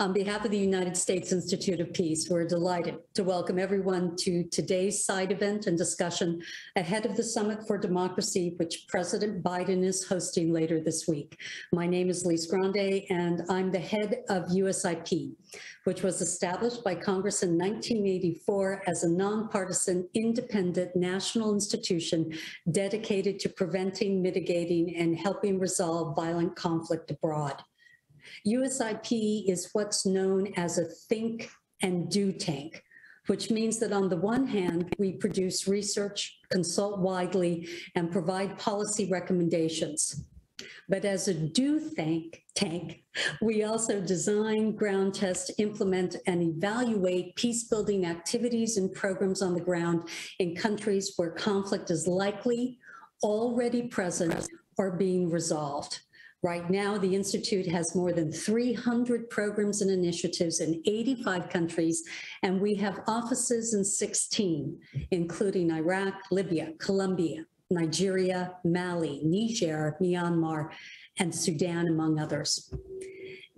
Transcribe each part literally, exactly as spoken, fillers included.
On behalf of the United States Institute of Peace, we're delighted to welcome everyone to today's side event and discussion ahead of the Summit for Democracy, which President Biden is hosting later this week. My name is Lise Grande, and I'm the head of U S I P, which was established by Congress in nineteen eighty-four as a nonpartisan, independent national institution dedicated to preventing, mitigating, and helping resolve violent conflict abroad. U S I P is what's known as a think and do tank, which means that on the one hand, we produce research, consult widely, and provide policy recommendations. But as a do think tank, we also design, ground test, implement, and evaluate peace-building activities and programs on the ground in countries where conflict is likely, already present, or being resolved. Right now, the Institute has more than three hundred programs and initiatives in eighty-five countries, and we have offices in sixteen, including Iraq, Libya, Colombia, Nigeria, Mali, Niger, Myanmar, and Sudan, among others.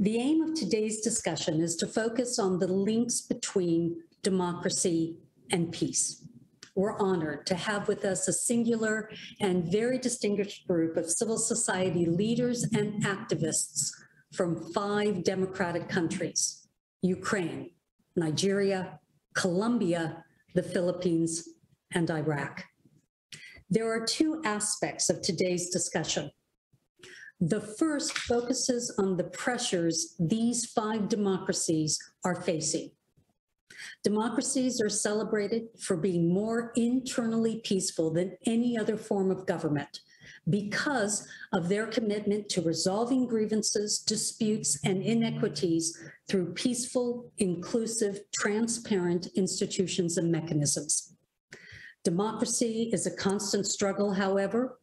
The aim of today's discussion is to focus on the links between democracy and peace. We're honored to have with us a singular and very distinguished group of civil society leaders and activists from five democratic countries: Ukraine, Nigeria, Colombia, the Philippines, and Iraq. There are two aspects of today's discussion. The first focuses on the pressures these five democracies are facing. Democracies are celebrated for being more internally peaceful than any other form of government because of their commitment to resolving grievances, disputes, and inequities through peaceful, inclusive, transparent institutions and mechanisms. Democracy is a constant struggle, however,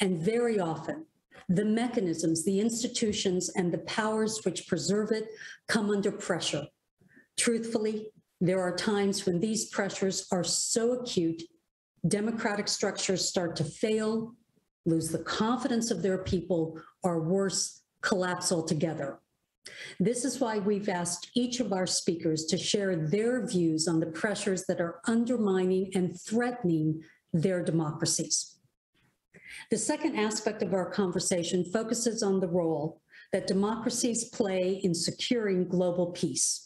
and very often the mechanisms, the institutions, and the powers which preserve it come under pressure. Truthfully, there are times when these pressures are so acute, democratic structures start to fail, lose the confidence of their people, or worse, collapse altogether. This is why we've asked each of our speakers to share their views on the pressures that are undermining and threatening their democracies. The second aspect of our conversation focuses on the role that democracies play in securing global peace.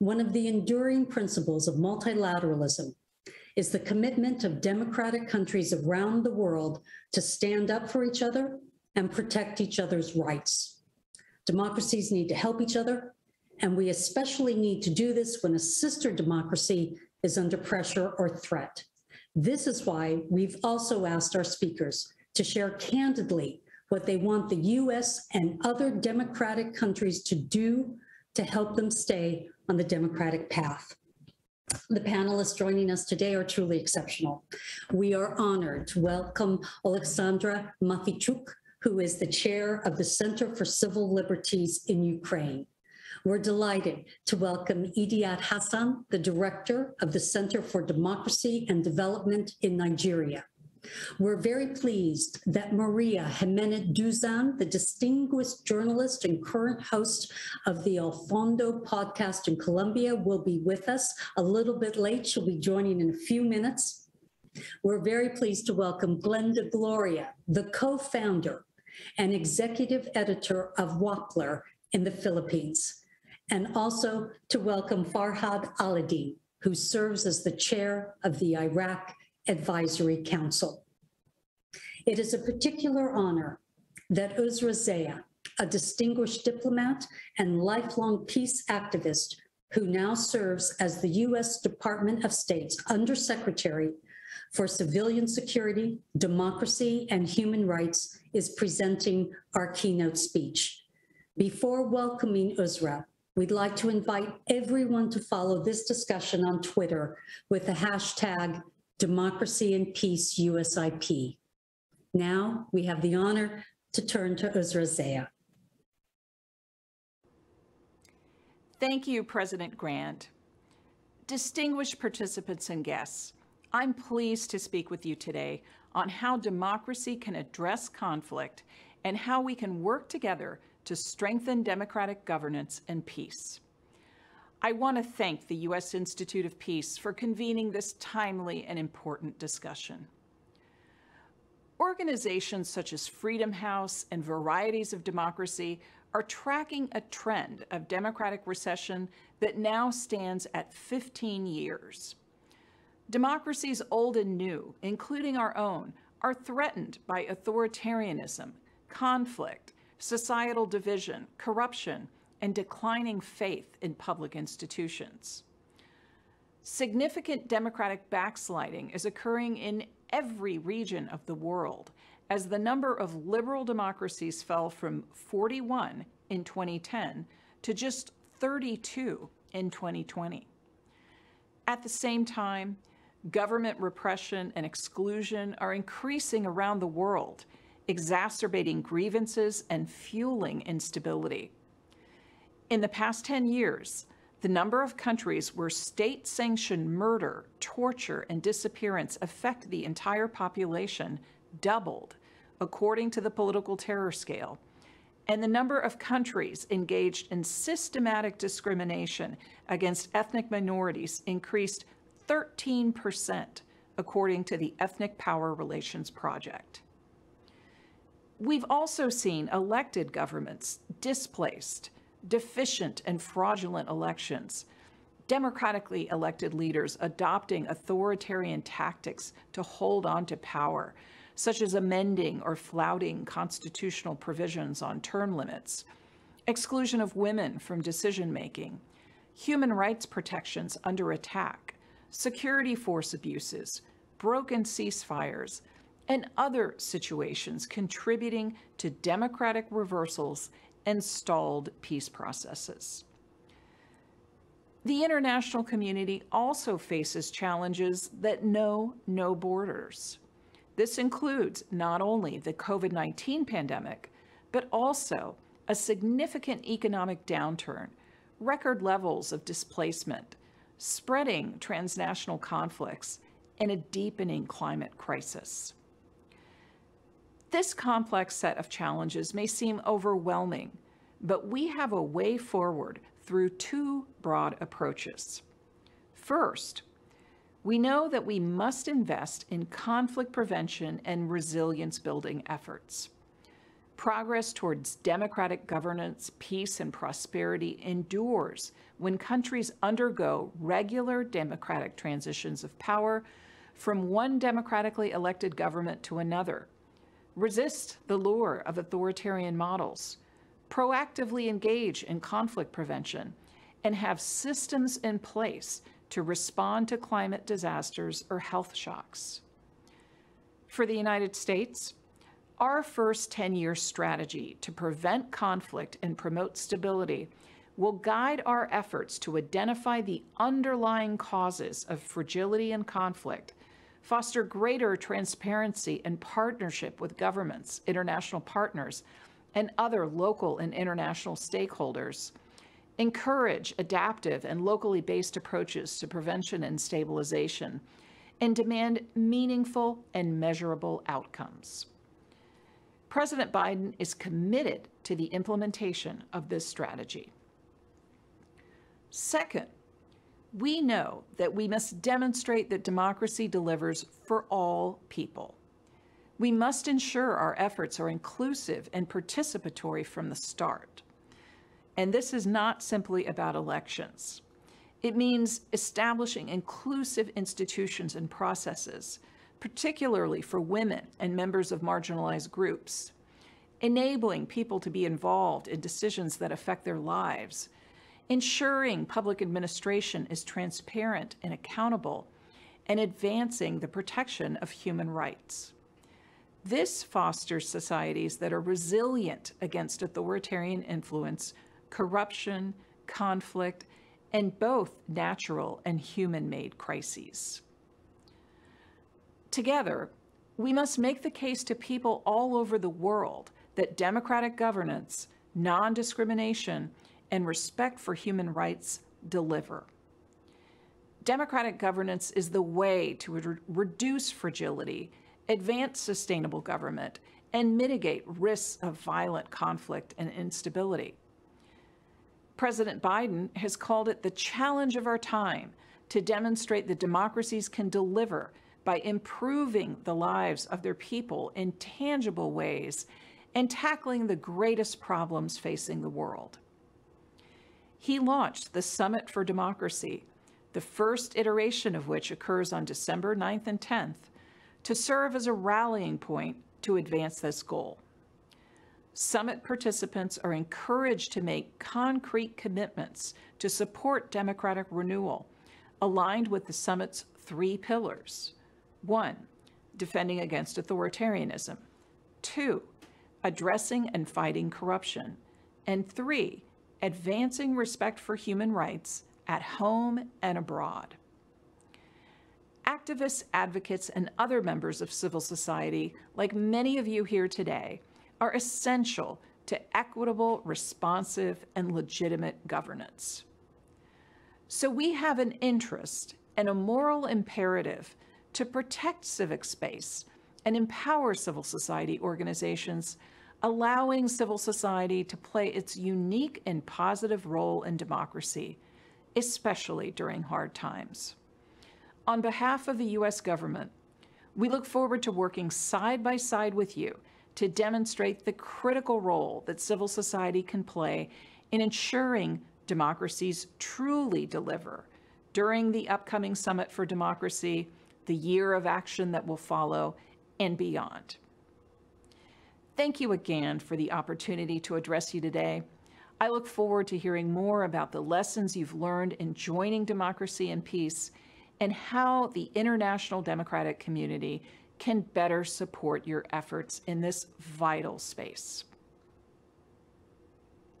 One of the enduring principles of multilateralism is the commitment of democratic countries around the world to stand up for each other and protect each other's rights. Democracies need to help each other, and we especially need to do this when a sister democracy is under pressure or threat. This is why we've also asked our speakers to share candidly what they want the U S and other democratic countries to do to help them stay on the democratic path. The panelists joining us today are truly exceptional. We are honored to welcome Oleksandra Matviychuk, who is the chair of the Center for Civil Liberties in Ukraine. We're delighted to welcome Idayat Hassan, the director of the Center for Democracy and Development in Nigeria. We're very pleased that Maria Jimena Duzan, the distinguished journalist and current host of the A Fondo podcast in Colombia, will be with us a little bit late. She'll be joining in a few minutes. We're very pleased to welcome Glenda Gloria, the co-founder and executive editor of Rappler in the Philippines, and also to welcome Farhad Alaaldin, who serves as the chair of the Iraq Advisory Council. It is a particular honor that Uzra Zeya, a distinguished diplomat and lifelong peace activist who now serves as the U S Department of State's Undersecretary for Civilian Security, Democracy, and Human Rights, is presenting our keynote speech. Before welcoming Uzra, we'd like to invite everyone to follow this discussion on Twitter with the hashtag Democracy and Peace U S I P. Now we have the honor to turn to Uzra Zeya. Thank you, President Grande. Distinguished participants and guests, I'm pleased to speak with you today on how democracy can address conflict and how we can work together to strengthen democratic governance and peace. I want to thank the U S Institute of Peace for convening this timely and important discussion. Organizations such as Freedom House and Varieties of Democracy are tracking a trend of democratic recession that now stands at fifteen years. Democracies old and new, including our own, are threatened by authoritarianism, conflict, societal division, corruption, and declining faith in public institutions. Significant democratic backsliding is occurring in every region of the world, as the number of liberal democracies fell from forty-one in twenty ten to just thirty-two in twenty twenty. At the same time, government repression and exclusion are increasing around the world, exacerbating grievances and fueling instability. In the past ten years, the number of countries where state-sanctioned murder, torture, and disappearance affect the entire population doubled, according to the Political Terror Scale, and the number of countries engaged in systematic discrimination against ethnic minorities increased thirteen percent, according to the Ethnic Power Relations Project. We've also seen elected governments displaced, deficient and fraudulent elections, democratically elected leaders adopting authoritarian tactics to hold on to power, such as amending or flouting constitutional provisions on term limits, exclusion of women from decision-making, human rights protections under attack, security force abuses, broken ceasefires, and other situations contributing to democratic reversals and stalled peace processes. The international community also faces challenges that know no borders. This includes not only the COVID nineteen pandemic, but also a significant economic downturn, record levels of displacement, spreading transnational conflicts, and a deepening climate crisis. This complex set of challenges may seem overwhelming, but we have a way forward through two broad approaches. First, we know that we must invest in conflict prevention and resilience building efforts. Progress towards democratic governance, peace, and prosperity endures when countries undergo regular democratic transitions of power from one democratically elected government to another, resist the lure of authoritarian models, proactively engage in conflict prevention, and have systems in place to respond to climate disasters or health shocks. For the United States, our first ten-year strategy to prevent conflict and promote stability will guide our efforts to identify the underlying causes of fragility and conflict, foster greater transparency and partnership with governments, international partners, and other local and international stakeholders, encourage adaptive and locally based approaches to prevention and stabilization, and demand meaningful and measurable outcomes. President Biden is committed to the implementation of this strategy. Second, we know that we must demonstrate that democracy delivers for all people. We must ensure our efforts are inclusive and participatory from the start. And this is not simply about elections. It means establishing inclusive institutions and processes, particularly for women and members of marginalized groups, enabling people to be involved in decisions that affect their lives, ensuring public administration is transparent and accountable, and advancing the protection of human rights. This fosters societies that are resilient against authoritarian influence, corruption, conflict, and both natural and human-made crises. Together, we must make the case to people all over the world that democratic governance, non-discrimination, and respect for human rights deliver. Democratic governance is the way to re- reduce fragility, advance sustainable government, and mitigate risks of violent conflict and instability. President Biden has called it the challenge of our time to demonstrate that democracies can deliver by improving the lives of their people in tangible ways and tackling the greatest problems facing the world. He launched the Summit for Democracy, the first iteration of which occurs on December ninth and tenth, to serve as a rallying point to advance this goal. Summit participants are encouraged to make concrete commitments to support democratic renewal, aligned with the summit's three pillars. One, defending against authoritarianism. Two, addressing and fighting corruption. And three, advancing respect for human rights at home and abroad. Activists, advocates, and other members of civil society, like many of you here today, are essential to equitable, responsive, and legitimate governance. So we have an interest and a moral imperative to protect civic space and empower civil society organizations, allowing civil society to play its unique and positive role in democracy, especially during hard times. On behalf of the U S government, we look forward to working side by side with you to demonstrate the critical role that civil society can play in ensuring democracies truly deliver during the upcoming Summit for Democracy, the year of action that will follow, and beyond. Thank you again for the opportunity to address you today. I look forward to hearing more about the lessons you've learned in joining democracy and peace and how the international democratic community can better support your efforts in this vital space.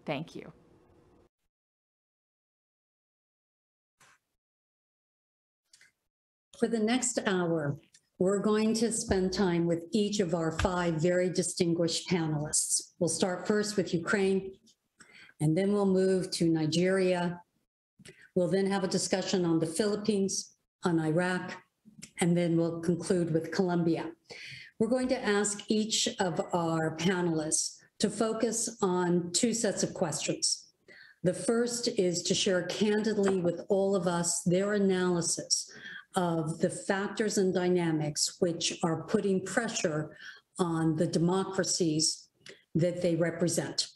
Thank you. For the next hour, we're going to spend time with each of our five very distinguished panelists. We'll start first with Ukraine, and then we'll move to Nigeria. We'll then have a discussion on the Philippines, on Iraq, and then we'll conclude with Colombia. We're going to ask each of our panelists to focus on two sets of questions. The first is to share candidly with all of us their analysis of the factors and dynamics which are putting pressure on the democracies that they represent.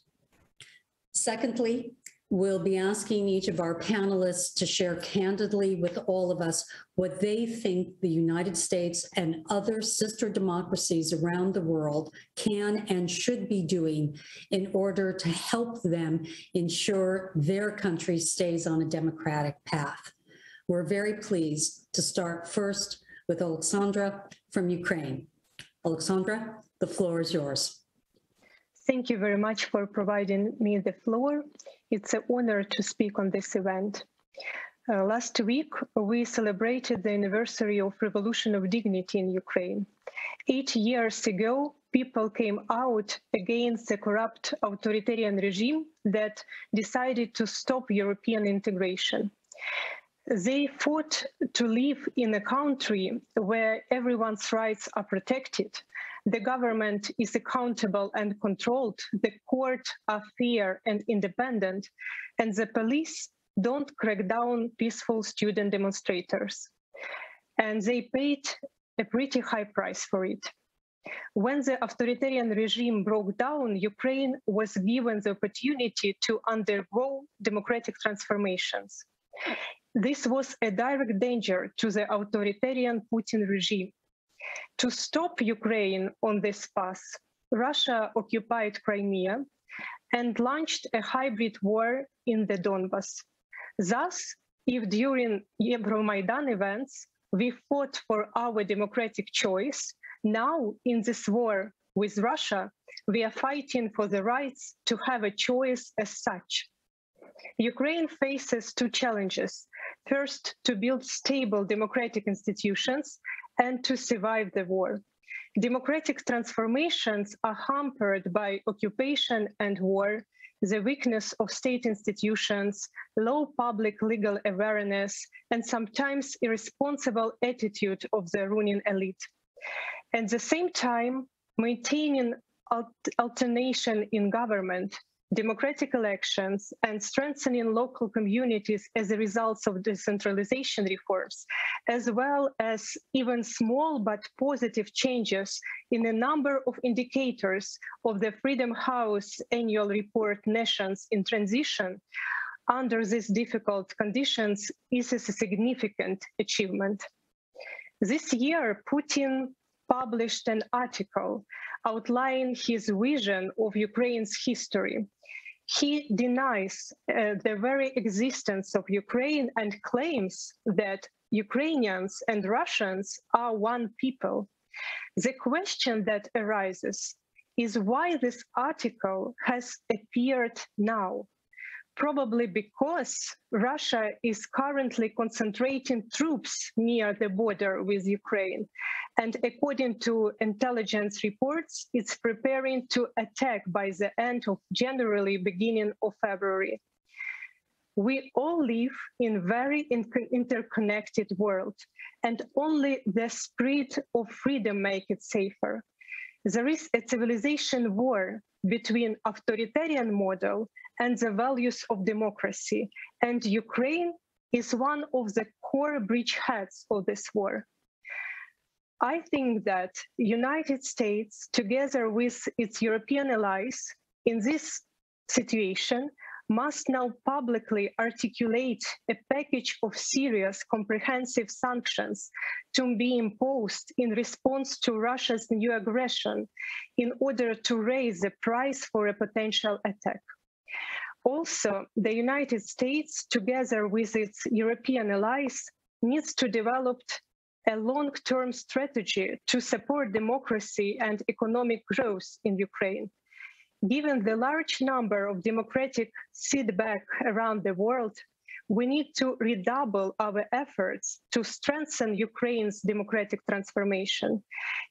Secondly, we'll be asking each of our panelists to share candidly with all of us what they think the United States and other sister democracies around the world can and should be doing in order to help them ensure their country stays on a democratic path. We're very pleased to start first with Oleksandra from Ukraine. Oleksandra, the floor is yours. Thank you very much for providing me the floor. It's an honor to speak on this event. Uh, last week, we celebrated the anniversary of Revolution of Dignity in Ukraine. Eight years ago, people came out against the corrupt authoritarian regime that decided to stop European integration. They fought to live in a country where everyone's rights are protected, the government is accountable and controlled, the courts are fair and independent, and the police don't crack down peaceful student demonstrators. And they paid a pretty high price for it. When the authoritarian regime broke down, Ukraine was given the opportunity to undergo democratic transformations. This was a direct danger to the authoritarian Putin regime. To stop Ukraine on this path, Russia occupied Crimea and launched a hybrid war in the Donbas. Thus, if during Euromaidan events we fought for our democratic choice, now in this war with Russia, we are fighting for the rights to have a choice as such. Ukraine faces two challenges. First, to build stable democratic institutions and to survive the war. Democratic transformations are hampered by occupation and war, the weakness of state institutions, low public legal awareness, and sometimes irresponsible attitude of the ruling elite. At the same time, maintaining alternation in government, democratic elections, and strengthening local communities as a result of decentralization reforms, as well as even small but positive changes in a number of indicators of the Freedom House annual report, Nations in Transition, under these difficult conditions is a significant achievement. This year, Putin published an article outlining his vision of Ukraine's history. He denies uh, the very existence of Ukraine and claims that Ukrainians and Russians are one people. The question that arises is why this article has appeared now. Probably because Russia is currently concentrating troops near the border with Ukraine, and according to intelligence reports, it's preparing to attack by the end of January, beginning of February. We all live in a very interconnected world, and only the spirit of freedom makes it safer. There is a civilization war between authoritarian model and the values of democracy, and Ukraine is one of the core bridgeheads of this war. I think that United States, together with its European allies, in this situation, must now publicly articulate a package of serious, comprehensive sanctions to be imposed in response to Russia's new aggression in order to raise the price for a potential attack. Also, the United States, together with its European allies, needs to develop a long-term strategy to support democracy and economic growth in Ukraine. Given the large number of democratic setbacks around the world, we need to redouble our efforts to strengthen Ukraine's democratic transformation.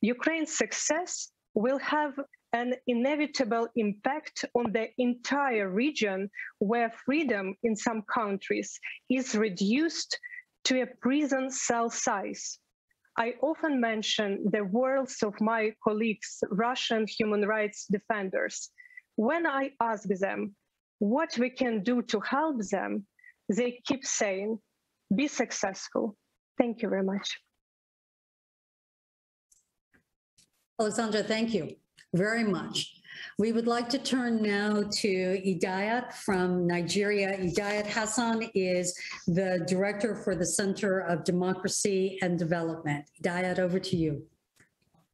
Ukraine's success will have an inevitable impact on the entire region, where freedom in some countries is reduced to a prison cell size. I often mention the words of my colleagues, Russian human rights defenders. When I ask them what we can do to help them, they keep saying, be successful. Thank you very much. Oleksandra, thank you very much. We would like to turn now to Idayat from Nigeria. Idayat Hassan is the director for the Center for Democracy and Development. Idayat, over to you.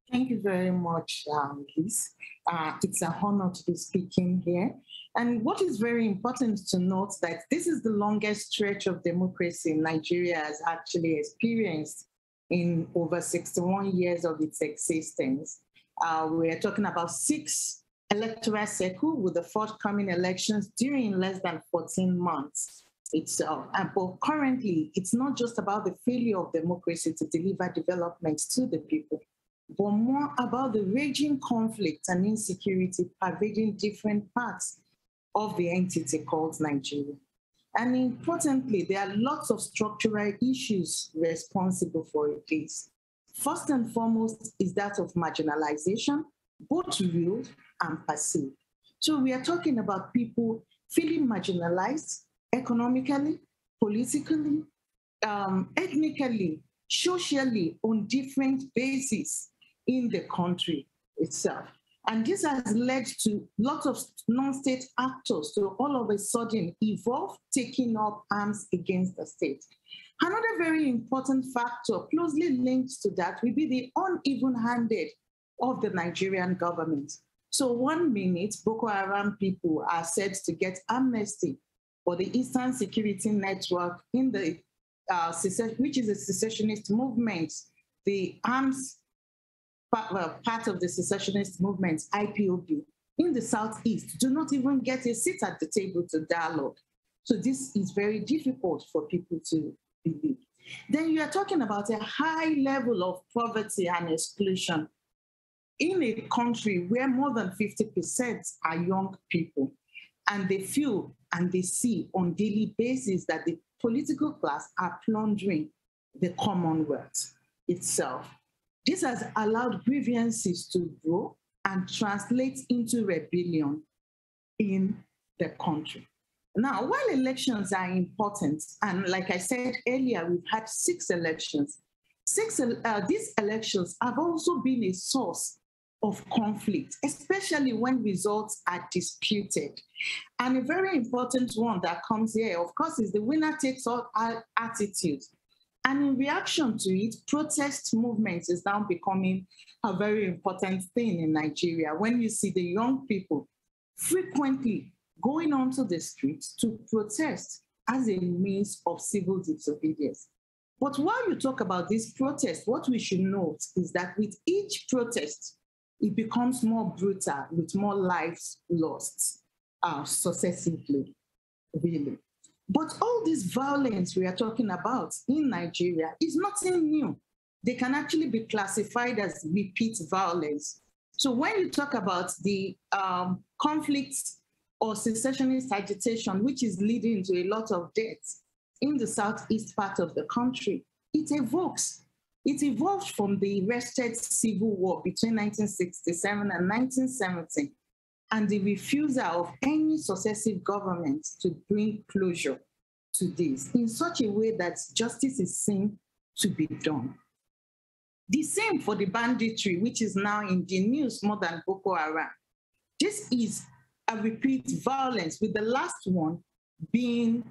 Thank you very much, um, Lise. Uh, it's an honor to be speaking here. And what is very important to note that this is the longest stretch of democracy Nigeria has actually experienced in over sixty-one years of its existence. Uh, we are talking about six electoral cycles with the forthcoming elections during less than fourteen months. It's, uh, but currently, it's not just about the failure of democracy to deliver development to the people, but more about the raging conflict and insecurity pervading different parts of the entity called Nigeria. And importantly, there are lots of structural issues responsible for this. First and foremost is that of marginalization, both real and perceived. So we are talking about people feeling marginalized economically, politically, um, ethnically, socially, on different bases in the country itself. And this has led to lots of non-state actors to all of a sudden evolve, taking up arms against the state. Another very important factor closely linked to that will be the uneven-handed of the Nigerian government. So one minute, Boko Haram people are said to get amnesty for the Eastern Security Network, in the, uh, which is a secessionist movement, the arms well, part of the secessionist movement, I P O B, in the southeast, do not even get a seat at the table to dialogue. So this is very difficult for people to believe. Then you are talking about a high level of poverty and exclusion in a country where more than fifty percent are young people, and they feel and they see on a daily basis that the political class are plundering the Commonwealth itself. This has allowed grievances to grow and translate into rebellion in the country. Now, while elections are important, and like I said earlier, we've had six elections. Six, uh, these elections have also been a source of conflict, especially when results are disputed. And a very important one that comes here, of course, is the winner takes all attitude. And in reaction to it, protest movements is now becoming a very important thing in Nigeria. When you see the young people frequently going onto the streets to protest as a means of civil disobedience. But while you talk about this protest, what we should note is that with each protest, it becomes more brutal, with more lives lost uh, successively, really. But all this violence we are talking about in Nigeria is nothing new. They can actually be classified as repeat violence. So when you talk about the um, conflicts or secessionist agitation, which is leading to a lot of deaths in the southeast part of the country, it evokes. It evolved from the wretched civil war between nineteen sixty-seven and nineteen seventy, and the refusal of any successive government to bring closure to this in such a way that justice is seen to be done. The same for the banditry, which is now in the news more than Boko Haram. This is a repeat violence, with the last one being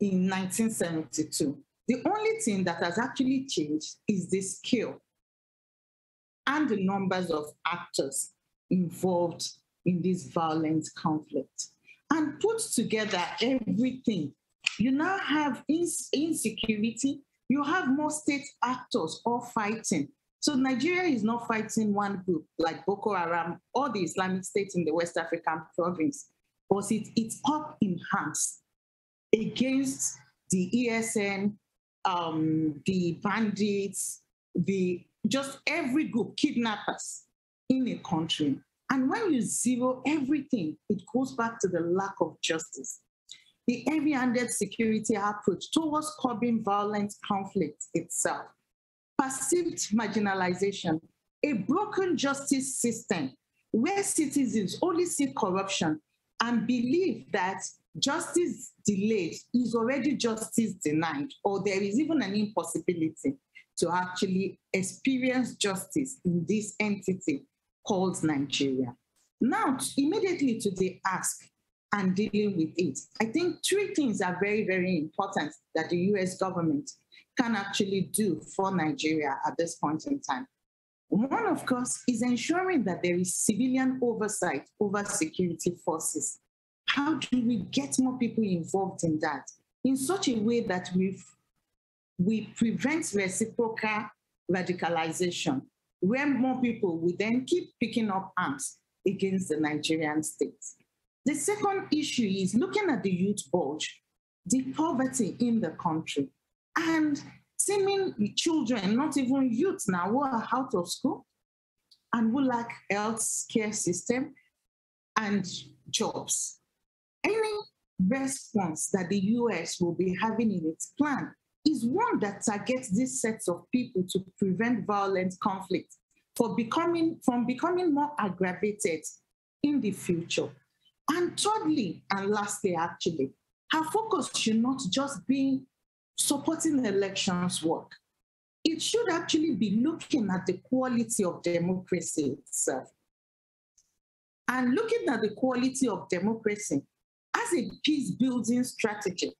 in nineteen seventy-two. The only thing that has actually changed is the scale and the numbers of actors involved in this violent conflict. And put together everything, you now have insecurity, you have more state actors all fighting. So Nigeria is not fighting one group like Boko Haram or the Islamic State in the West African province, but it, it's up in hands against the E S N, um, the bandits, the just every group, kidnappers in a country. And when you zero everything, it goes back to the lack of justice. The heavy-handed security approach towards curbing violent conflict itself, perceived marginalization, a broken justice system where citizens only see corruption and believe that justice delayed is already justice denied, or there is even an impossibility to actually experience justice in this entity called Nigeria. Now, immediately to the ask and dealing with it, I think three things are very, very important that the U S government can actually do for Nigeria at this point in time. One, of course, is ensuring that there is civilian oversight over security forces. How do we get more people involved in that in such a way that we we prevent reciprocal radicalization, where more people will then keep picking up arms against the Nigerian state? The second issue is looking at the youth bulge, the poverty in the country, and seeming children, not even youth now, who are out of school and who lack health care system and jobs. Any response that the U S will be having in its plan is one that targets these sets of people to prevent violent conflict for becoming, from becoming more aggravated in the future. And thirdly, and lastly actually, our focus should not just be supporting elections work. It should actually be looking at the quality of democracy itself. And looking at the quality of democracy as a peace-building strategy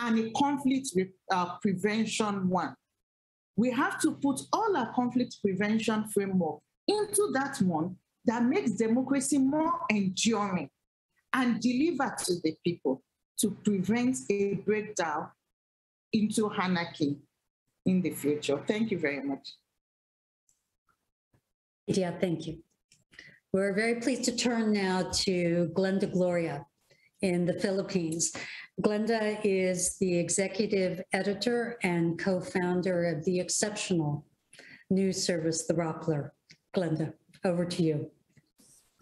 and a conflict uh, prevention one. We have to put all our conflict prevention framework into that one that makes democracy more enduring and deliver to the people, to prevent a breakdown into anarchy in the future. Thank you very much. Yeah, thank you. We're very pleased to turn now to Glenda Gloria in the Philippines. Glenda is the executive editor and co-founder of the exceptional news service, The Rappler. Glenda, over to you.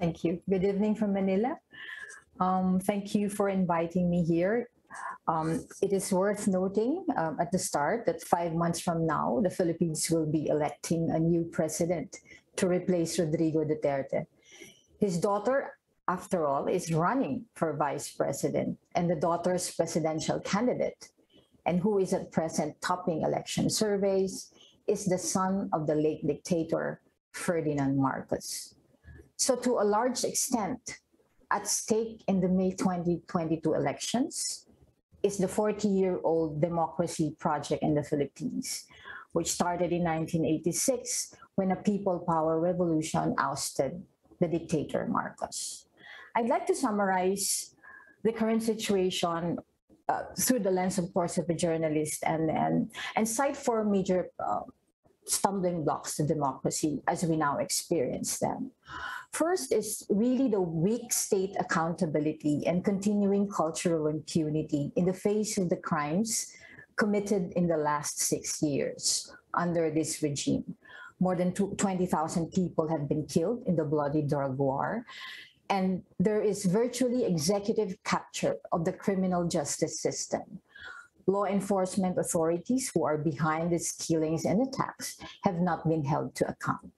Thank you. Good evening from Manila. Um, thank you for inviting me here. Um, it is worth noting um, at the start that five months from now, the Philippines will be electing a new president to replace Rodrigo Duterte. His daughter, after all, is running for vice president and the daughter's presidential candidate, and who is at present topping election surveys, is the son of the late dictator, Ferdinand Marcos. So to a large extent, at stake in the May twenty twenty-two elections is the forty-year-old democracy project in the Philippines, which started in nineteen eighty-six when a people power revolution ousted the dictator Marcos. I'd like to summarize the current situation uh, through the lens, of course, of a journalist and, and, and cite four major uh, stumbling blocks to democracy as we now experience them. First is really the weak state accountability and continuing cultural impunity in the face of the crimes committed in the last six years under this regime. More than twenty thousand people have been killed in the bloody drug war, and there is virtually executive capture of the criminal justice system. Law enforcement authorities who are behind these killings and attacks have not been held to account.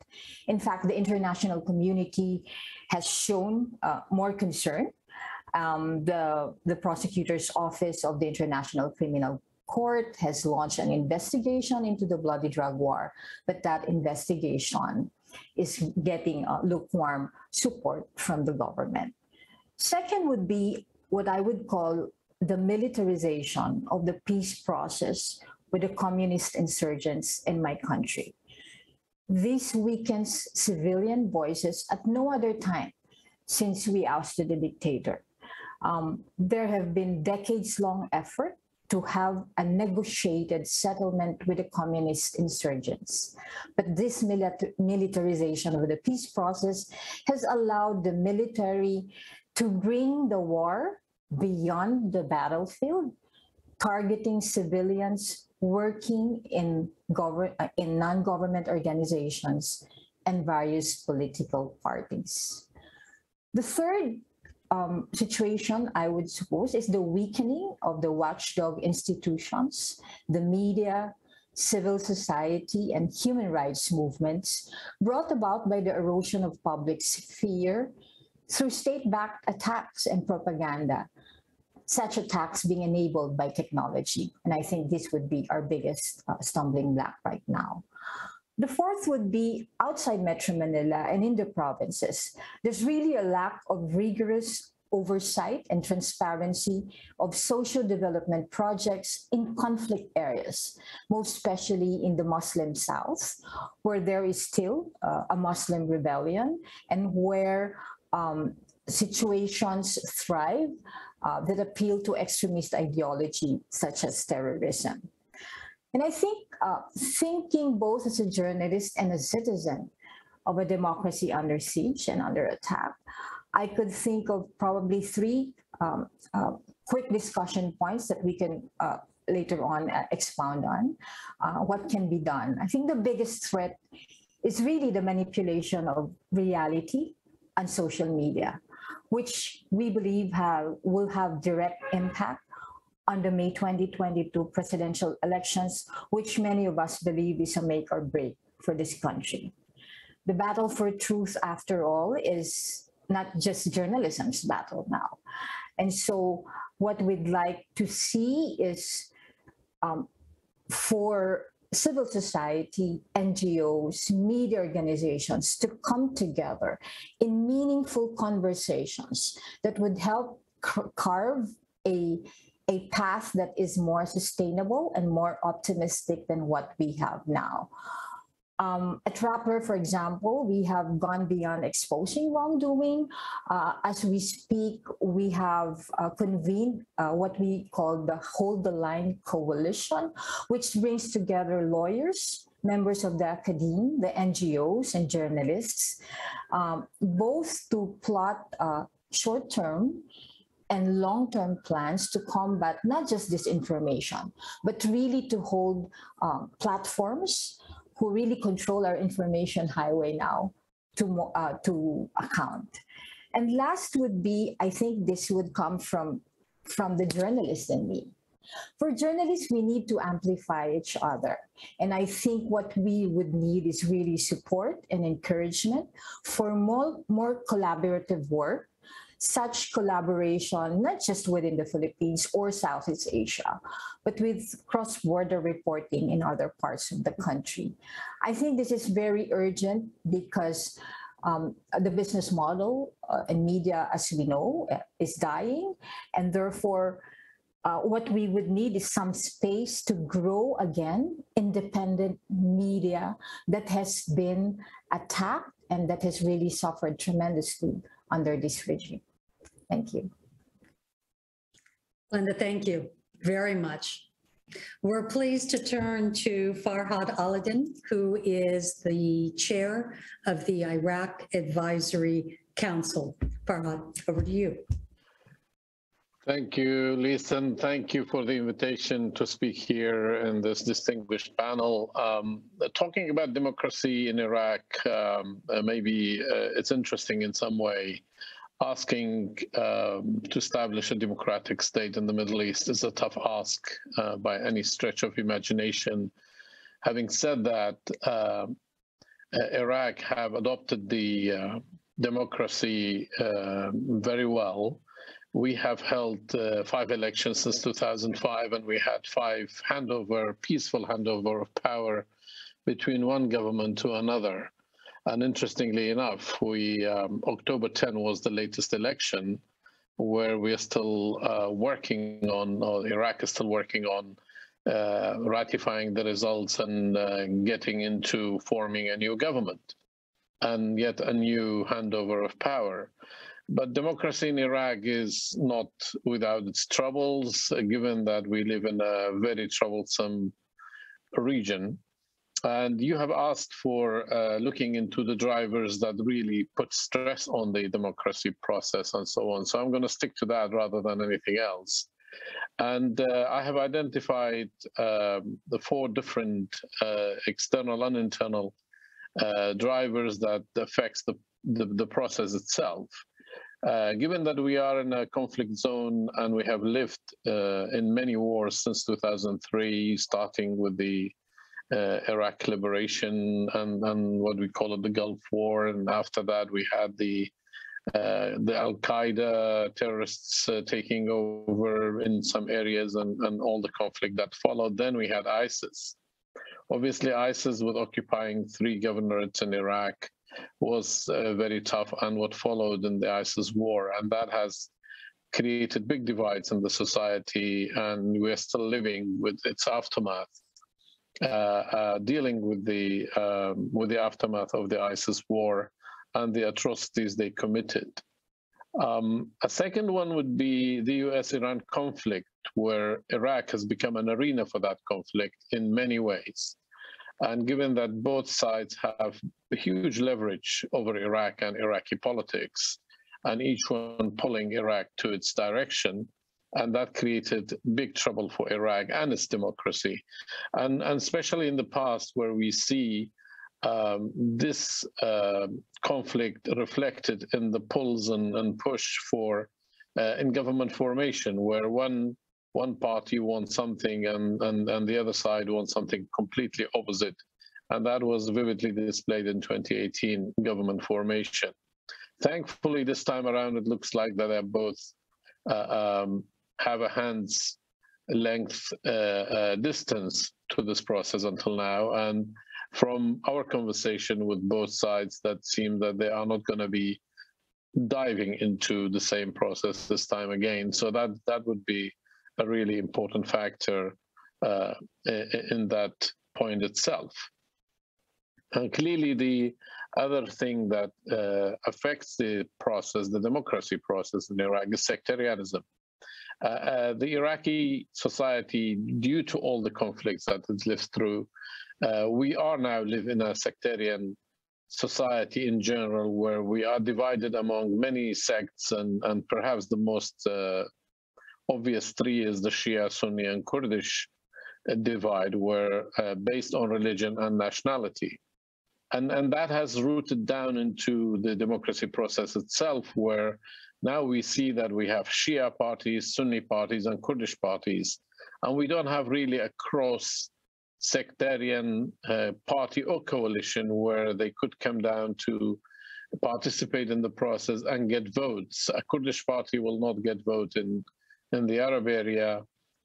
In fact, the international community has shown uh, more concern. Um, the, the prosecutor's office of the International Criminal Court has launched an investigation into the bloody drug war, but that investigation is getting uh, lukewarm support from the government. Second would be what I would call the militarization of the peace process with the communist insurgents in my country. This weakens civilian voices at no other time since we ousted the dictator. Um, there have been decades-long effort to have a negotiated settlement with the communist insurgents. But this militarization of the peace process has allowed the military to bring the war beyond the battlefield, targeting civilians working in, in non-government organizations and various political parties. The third um, situation, I would suppose, is the weakening of the watchdog institutions, the media, civil society, and human rights movements brought about by the erosion of public sphere through state-backed attacks and propaganda, such attacks being enabled by technology. And I think this would be our biggest uh, stumbling block right now. The fourth would be outside Metro Manila and in the provinces. There's really a lack of rigorous oversight and transparency of social development projects in conflict areas, most especially in the Muslim South, where there is still uh, a Muslim rebellion and where um, situations thrive Uh, that appeal to extremist ideology, such as terrorism. And I think uh, thinking both as a journalist and a citizen of a democracy under siege and under attack, I could think of probably three um, uh, quick discussion points that we can uh, later on uh, expound on. Uh, what can be done? I think the biggest threat is really the manipulation of reality on social media, which we believe have, will have direct impact on the May twenty twenty-two presidential elections, which many of us believe is a make or break for this country. The battle for truth, after all, is not just journalism's battle now. And so what we'd like to see is um, for civil society, N G Os, media organizations to come together in meaningful conversations that would help carve a, a path that is more sustainable and more optimistic than what we have now. Um, at Rappler, for example, we have gone beyond exposing wrongdoing. Uh, as we speak, we have uh, convened uh, what we call the Hold the Line Coalition, which brings together lawyers, members of the academe, the N G Os, and journalists, um, both to plot uh, short-term and long-term plans to combat not just disinformation, but really to hold um, platforms who really control our information highway now to, uh, to account. And last would be, I think this would come from from the journalist in me. For journalists, we need to amplify each other. And I think what we would need is really support and encouragement for more, more collaborative work, such collaboration, not just within the Philippines or Southeast Asia, but with cross-border reporting in other parts of the country. I think this is very urgent because Um, the business model uh, and media, as we know, is dying, and therefore uh, what we would need is some space to grow again independent media that has been attacked and that has really suffered tremendously under this regime. Thank you. Glenda, thank you very much. We're pleased to turn to Farhad Alaaldin, who is the chair of the Iraq Advisory Council. Farhad, over to you. Thank you, Lise, and thank you for the invitation to speak here in this distinguished panel. Um, talking about democracy in Iraq, um, uh, maybe uh, it's interesting in some way. Asking um, to establish a democratic state in the Middle East is a tough ask uh, by any stretch of imagination. Having said that, uh, Iraq have adopted the uh, democracy uh, very well. We have held uh, five elections since two thousand five, and we had five handover, peaceful handover of power between one government to another. And interestingly enough, we um, October tenth was the latest election where we are still uh, working on, or Iraq is still working on uh, ratifying the results and uh, getting into forming a new government and yet a new handover of power. But democracy in Iraq is not without its troubles, given that we live in a very troublesome region. And you have asked for uh, looking into the drivers that really put stress on the democracy process and so on. So I'm going to stick to that rather than anything else. And uh, I have identified uh, the four different uh, external and internal uh, drivers that affects the, the, the process itself. Uh, given that we are in a conflict zone and we have lived uh, in many wars since two thousand three, starting with the Uh, Iraq liberation and, and what we call it the Gulf War, and after that we had the uh, the Al-Qaeda terrorists uh, taking over in some areas, and, and all the conflict that followed. Then we had ISIS. Obviously ISIS, with occupying three governorates in Iraq, was uh, very tough, and what followed in the ISIS war, and that has created big divides in the society, and we're still living with its aftermath. Uh, uh, dealing with the um, with the aftermath of the ISIS war and the atrocities they committed. Um, a second one would be the U S Iran conflict, where Iraq has become an arena for that conflict in many ways. And given that both sides have huge leverage over Iraq and Iraqi politics, and each one pulling Iraq to its direction, and that created big trouble for Iraq and its democracy. And, and especially in the past, where we see um, this uh, conflict reflected in the pulls and, and push for uh, in government formation, where one one party wants something and, and, and the other side wants something completely opposite. And that was vividly displayed in twenty eighteen government formation. Thankfully, this time around, it looks like that they're both uh, um, have a hand's length uh, uh, distance to this process until now. And from our conversation with both sides, that seemed that they are not going to be diving into the same process this time again. So that, that would be a really important factor uh, in that point itself. And clearly the other thing that uh, affects the process, the democracy process in Iraq, is sectarianism. Uh, uh, the Iraqi society, due to all the conflicts that it's lived through, uh, we are now live in a sectarian society in general, where we are divided among many sects, and, and perhaps the most uh, obvious three is the Shia, Sunni, and Kurdish divide, where uh, based on religion and nationality. And, and that has rooted down into the democracy process itself, where now we see that we have Shia parties, Sunni parties, and Kurdish parties, and we don't have really a cross-sectarian uh, party or coalition where they could come down to participate in the process and get votes. A Kurdish party will not get vote in, in the Arab area.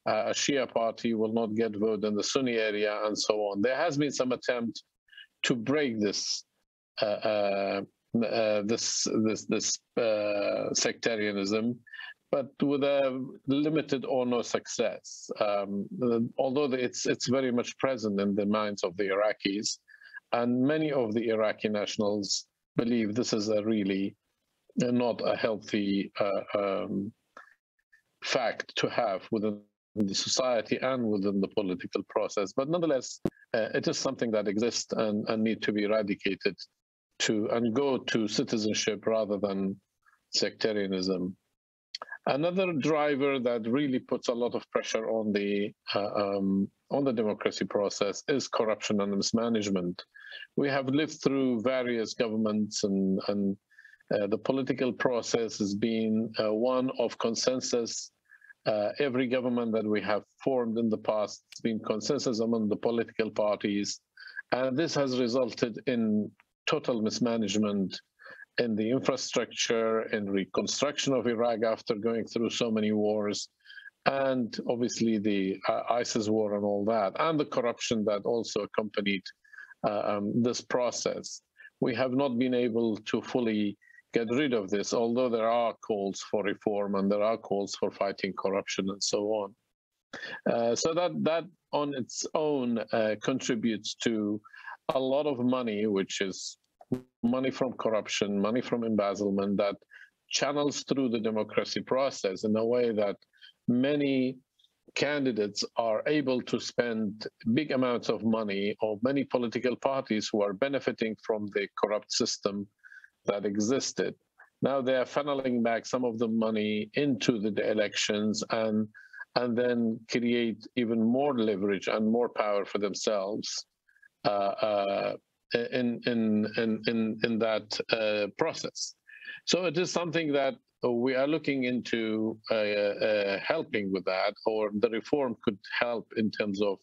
Uh, a Shia party will not get vote in the Sunni area, and so on. There has been some attempt to break this uh, uh, uh, this this, this uh, sectarianism, but with a limited or no success. Um, although it's it's very much present in the minds of the Iraqis, and many of the Iraqi nationals believe this is a really uh, not a healthy uh, um, fact to have within the society and within the political process. But nonetheless, uh, it is something that exists and, and need to be eradicated to and go to citizenship rather than sectarianism. Another driver that really puts a lot of pressure on the uh, um, on the democracy process is corruption and mismanagement. We have lived through various governments, and, and uh, the political process has been uh, one of consensus. Uh, every government that we have formed in the past has been consensus among the political parties, and this has resulted in total mismanagement in the infrastructure, in reconstruction of Iraq after going through so many wars, and obviously the uh, ISIS war and all that, and the corruption that also accompanied uh, um, this process. We have not been able to fully get rid of this, although there are calls for reform and there are calls for fighting corruption and so on. Uh, so that, that on its own uh, contributes to a lot of money, which is money from corruption, money from embezzlement, that channels through the democracy process in a way that many candidates are able to spend big amounts of money, or many political parties who are benefiting from the corrupt system that existed. Now they are funneling back some of the money into the, the elections, and and then create even more leverage and more power for themselves uh, uh, in, in, in, in, in that uh, process. So it is something that we are looking into uh, uh, helping with that, or the reform could help in terms of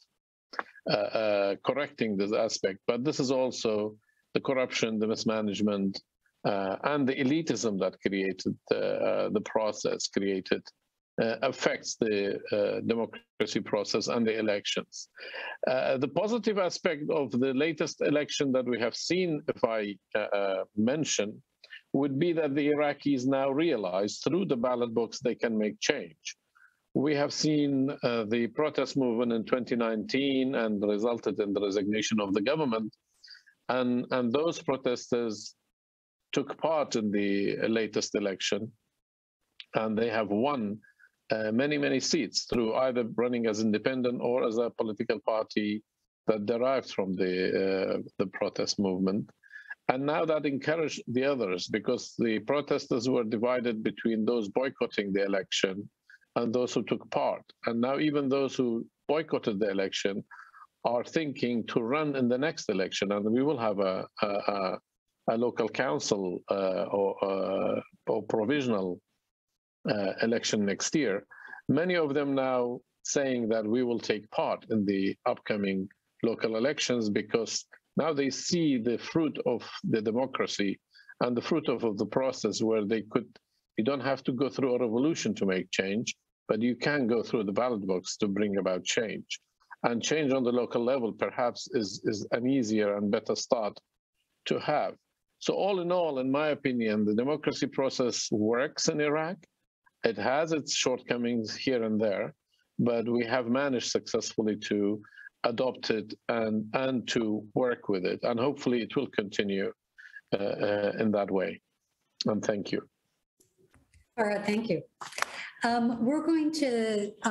uh, uh, correcting this aspect. But this is also the corruption, the mismanagement, Uh, and the elitism that created uh, uh, the process created uh, affects the uh, democracy process and the elections. Uh, the positive aspect of the latest election that we have seen, if I uh, uh, mention, would be that the Iraqis now realize through the ballot box they can make change. We have seen uh, the protest movement in twenty nineteen and resulted in the resignation of the government, and, and those protesters took part in the latest election, and they have won uh, many, many seats through either running as independent or as a political party that derived from the, uh, the protest movement. And now that encouraged the others, because the protesters were divided between those boycotting the election and those who took part. And now even those who boycotted the election are thinking to run in the next election, and we will have a, a, a a local council uh, or, uh, or provisional uh, election next year. Many of them now saying that we will take part in the upcoming local elections, because now they see the fruit of the democracy and the fruit of, of the process, where they could, you don't have to go through a revolution to make change, but you can go through the ballot box to bring about change. And change on the local level perhaps is, is an easier and better start to have. So all in all, in my opinion, the democracy process works in Iraq. It has its shortcomings here and there, but we have managed successfully to adopt it and, and to work with it. And hopefully it will continue uh, uh, in that way. And thank you. All right, thank you. Um, we're going to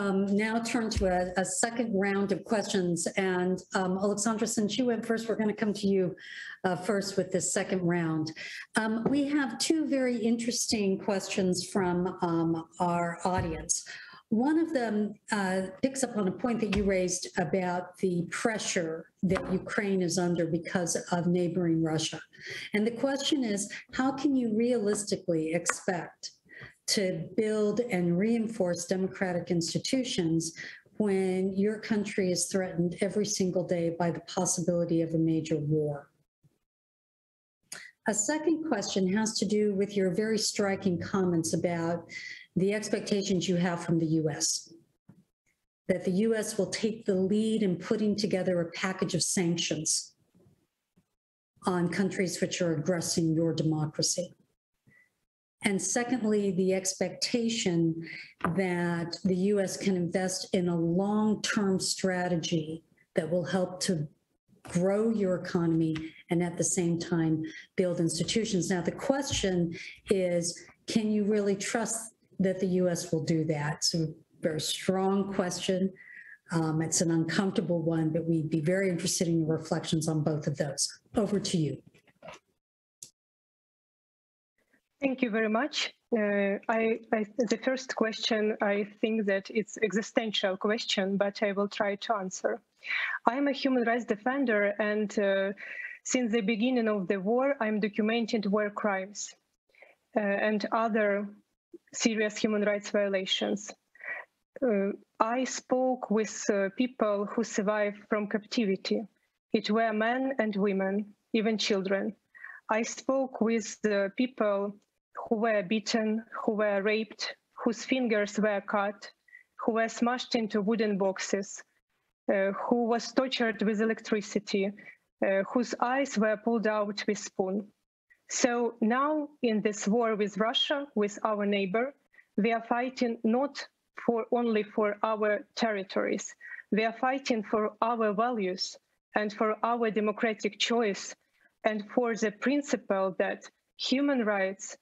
um, now turn to a, a second round of questions, and um, Oleksandra, since you went first, we're going to come to you uh, first with this second round. Um, we have two very interesting questions from um, our audience. One of them uh, picks up on a point that you raised about the pressure that Ukraine is under because of neighboring Russia. And the question is, how can you realistically expect to build and reinforce democratic institutions when your country is threatened every single day by the possibility of a major war? A second question has to do with your very striking comments about the expectations you have from the U S, that the U S will take the lead in putting together a package of sanctions on countries which are aggressing your democracy. And secondly, the expectation that the U S can invest in a long-term strategy that will help to grow your economy and at the same time build institutions. Now, the question is, can you really trust that the U S will do that? It's a very strong question. Um, it's an uncomfortable one, but we'd be very interested in your reflections on both of those. Over to you. Thank you very much. Uh, I, I, the first question, I think that it's existential question, but I will try to answer. I'm a human rights defender, and uh, since the beginning of the war, I'm documenting war crimes uh, and other serious human rights violations. Uh, I spoke with uh, people who survived from captivity. It were men and women, even children. I spoke with the people who were beaten, who were raped, whose fingers were cut, who were smashed into wooden boxes, uh, who was tortured with electricity, uh, whose eyes were pulled out with spoon. So now in this war with Russia, with our neighbor, we are fighting not for only for our territories. We are fighting for our values and for our democratic choice and for the principle that human rights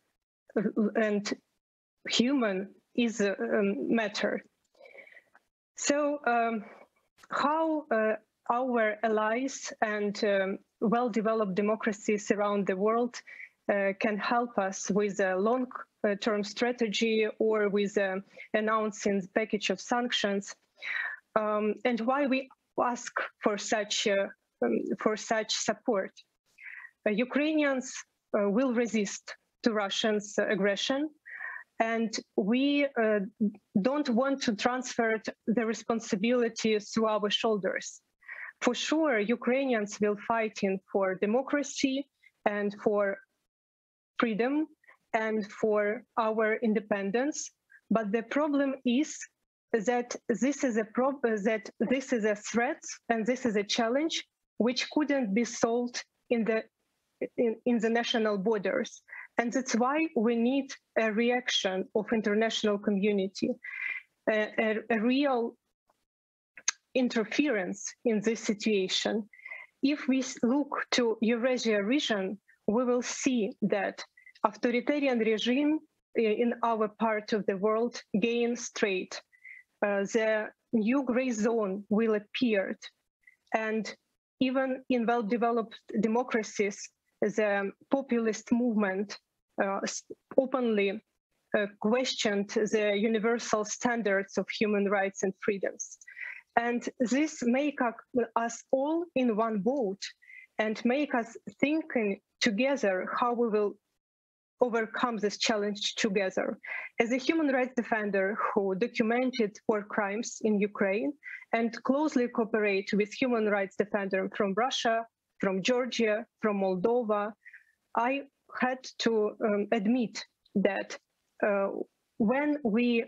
and human is a matter. So um, how uh, our allies and um, well-developed democracies around the world uh, can help us with a long-term strategy or with uh, announcing package of sanctions, um, and why we ask for such, uh, um, for such support. Uh, Ukrainians uh, will resist to Russians' aggression, and we uh, don't want to transfer the responsibility to our shoulders. For sure, Ukrainians will fight in for democracy and for freedom and for our independence. But the problem is that this is a prob- that this is a threat and this is a challenge which couldn't be solved in the in, in the national borders. And that's why we need a reaction of international community, a, a, a real interference in this situation. If we look to Eurasia region, we will see that authoritarian regime in our part of the world gain straight. Uh, the new gray zone will appear, and even in well-developed democracies, the populist movement uh, openly uh, questioned the universal standards of human rights and freedoms. And this makes us all in one boat and make us thinking together how we will overcome this challenge together. As a human rights defender who documented war crimes in Ukraine and closely cooperate with human rights defenders from Russia, from Georgia, from Moldova, I had to um, admit that uh, when we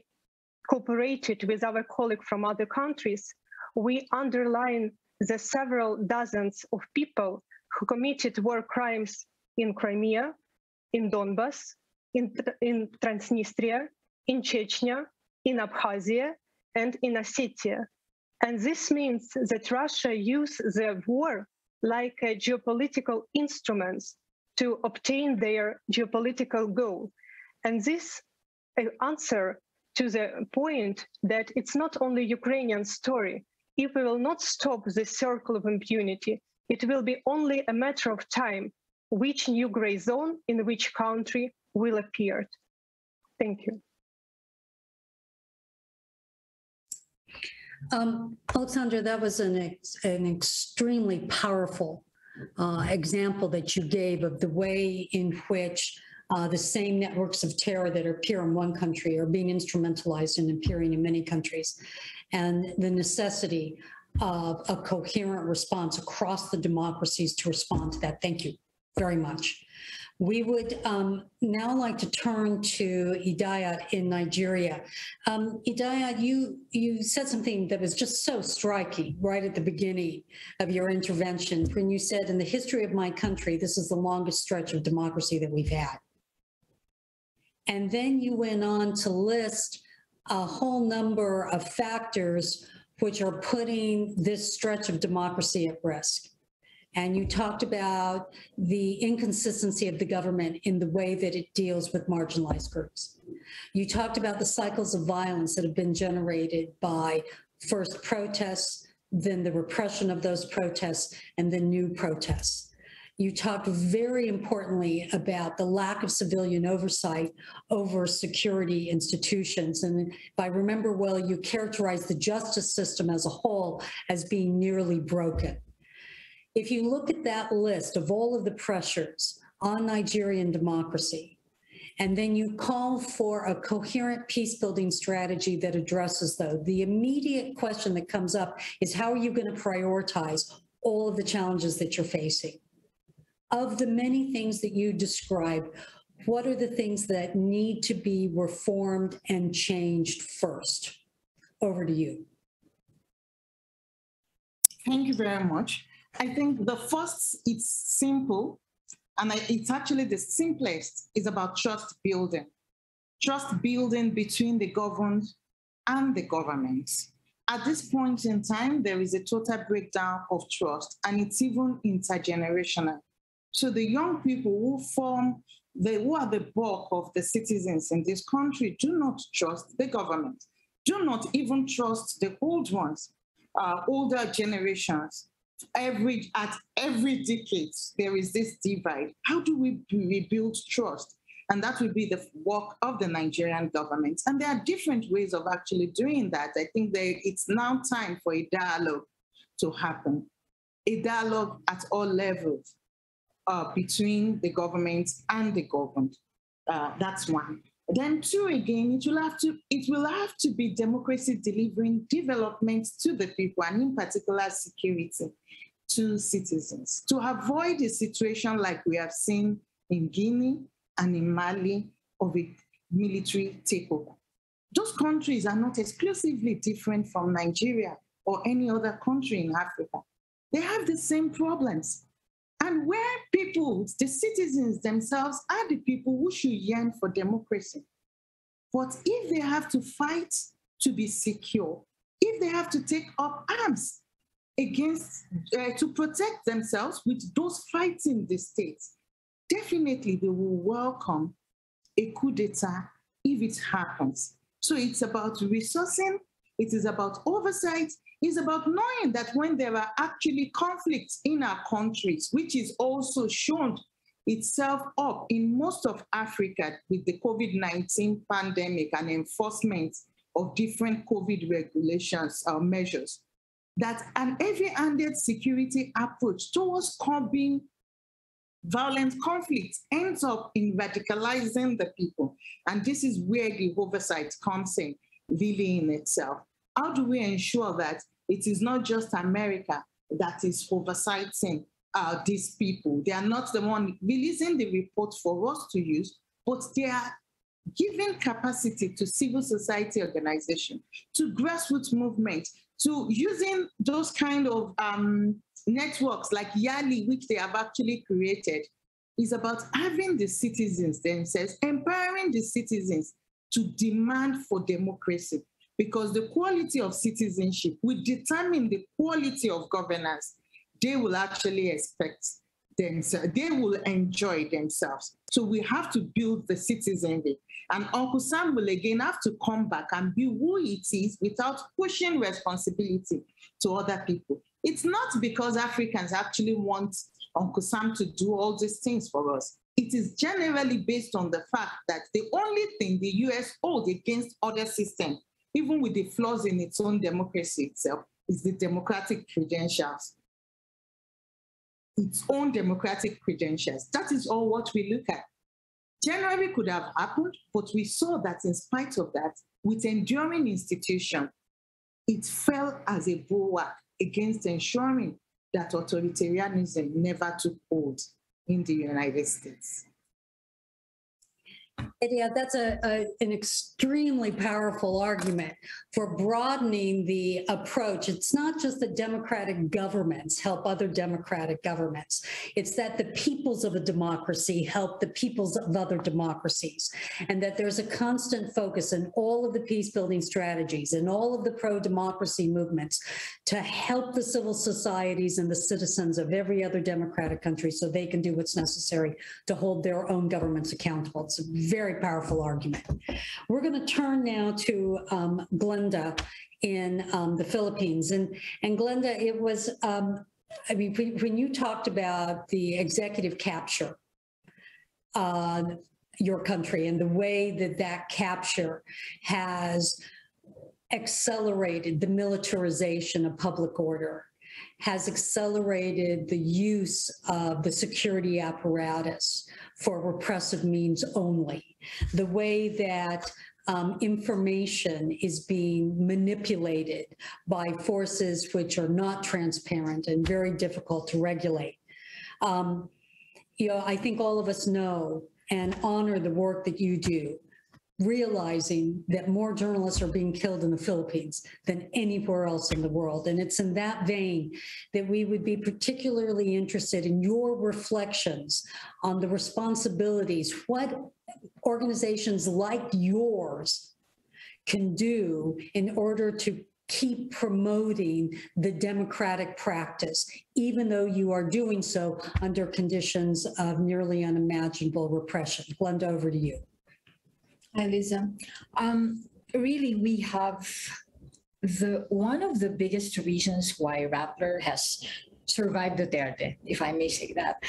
cooperated with our colleagues from other countries, we underline the several dozens of people who committed war crimes in Crimea, in Donbas, in, in Transnistria, in Chechnya, in Abkhazia, and in Ossetia. And this means that Russia used the war like a geopolitical instruments to obtain their geopolitical goal. And this answer to the point that it's not only Ukrainian story. If we will not stop this circle of impunity, it will be only a matter of time which new gray zone in which country will appear. Thank you. Um, Oleksandra, that was an, ex an extremely powerful uh, example that you gave of the way in which uh, the same networks of terror that appear in one country are being instrumentalized and appearing in many countries, and the necessity of a coherent response across the democracies to respond to that. Thank you very much. We would um, now like to turn to Idayat in Nigeria. Um, Idayat, you, you said something that was just so striking right at the beginning of your intervention when you said, in the history of my country, this is the longest stretch of democracy that we've had. And then you went on to list a whole number of factors which are putting this stretch of democracy at risk. And you talked about the inconsistency of the government in the way that it deals with marginalized groups. You talked about the cycles of violence that have been generated by first protests, then the repression of those protests, and then new protests. You talked very importantly about the lack of civilian oversight over security institutions. And if I remember well, you characterized the justice system as a whole as being nearly broken. If you look at that list of all of the pressures on Nigerian democracy, and then you call for a coherent peace-building strategy that addresses those, the immediate question that comes up is, how are you going to prioritize all of the challenges that you're facing? Of the many things that you described, what are the things that need to be reformed and changed first? Over to you. Thank you very much. I think the first, it's simple, and it's actually the simplest, is about trust building. Trust building between the governed and the government. At this point in time, there is a total breakdown of trust, and it's even intergenerational. So the young people who form, the, who are the bulk of the citizens in this country, do not trust the government, do not even trust the old ones, uh, older generations. Every, at every decade, there is this divide. How do we rebuild trust? And that will be the work of the Nigerian government. And there are different ways of actually doing that. I think that it's now time for a dialogue to happen, a dialogue at all levels uh, between the government and the governed. Uh, that's one. Then two, again, it will have to, it will have to be democracy delivering development to the people, and in particular security to citizens, to avoid a situation like we have seen in Guinea and in Mali of a military takeover. Those countries are not exclusively different from Nigeria or any other country in Africa. They have the same problems. And where people, the citizens themselves, are the people who should yearn for democracy. But if they have to fight to be secure, if they have to take up arms against, uh, to protect themselves with those fighting the state, definitely they will welcome a coup d'etat if it happens. So it's about resourcing, it is about oversight, it's about knowing that when there are actually conflicts in our countries, which is also shown itself up in most of Africa with the COVID nineteen pandemic and enforcement of different COVID regulations or measures, that an heavy-handed security approach towards curbing violent conflicts ends up in radicalizing the people. And this is where the oversight comes in, really in itself. How do we ensure that it is not just America that is oversighting uh, these people? They are not the one releasing the report for us to use, but they are giving capacity to civil society organizations, to grassroots movements, to using those kind of um, networks like YALI, which they have actually created. Is about having the citizens themselves, empowering the citizens to demand for democracy. Because the quality of citizenship will determine the quality of governance they will actually expect themselves, they will enjoy themselves. So we have to build the citizenry. And Uncle Sam will again have to come back and be who it is without pushing responsibility to other people. It's not because Africans actually want Uncle Sam to do all these things for us. It is generally based on the fact that the only thing the U S holds against other systems even with the flaws in its own democracy itself, is the democratic credentials. Its own democratic credentials. That is all what we look at. January could have happened, but we saw that in spite of that, with enduring institution, it fell as a bulwark against ensuring that authoritarianism never took hold in the United States. Yeah, that's a, a, an extremely powerful argument for broadening the approach. It's not just that democratic governments help other democratic governments. It's that the peoples of a democracy help the peoples of other democracies, and that there's a constant focus in all of the peace-building strategies and all of the pro-democracy movements to help the civil societies and the citizens of every other democratic country so they can do what's necessary to hold their own governments accountable. It's a very powerful argument. We're going to turn now to um, Glenda in um, the Philippines. And, and Glenda, it was, um, I mean, when, when you talked about the executive capture uh, your country and the way that that capture has accelerated the militarization of public order, has accelerated the use of the security apparatus for repressive means only, the way that um, information is being manipulated by forces which are not transparent and very difficult to regulate. Um, you know, I think all of us know and honor the work that you do, realizing that more journalists are being killed in the Philippines than anywhere else in the world. And it's in that vein that we would be particularly interested in your reflections on the responsibilities, what organizations like yours can do in order to keep promoting the democratic practice, even though you are doing so under conditions of nearly unimaginable repression. Glenda, over to you. Hi, Lisa. Um, really, we have the one of the biggest reasons why Rappler has survived Duterte, if I may say that,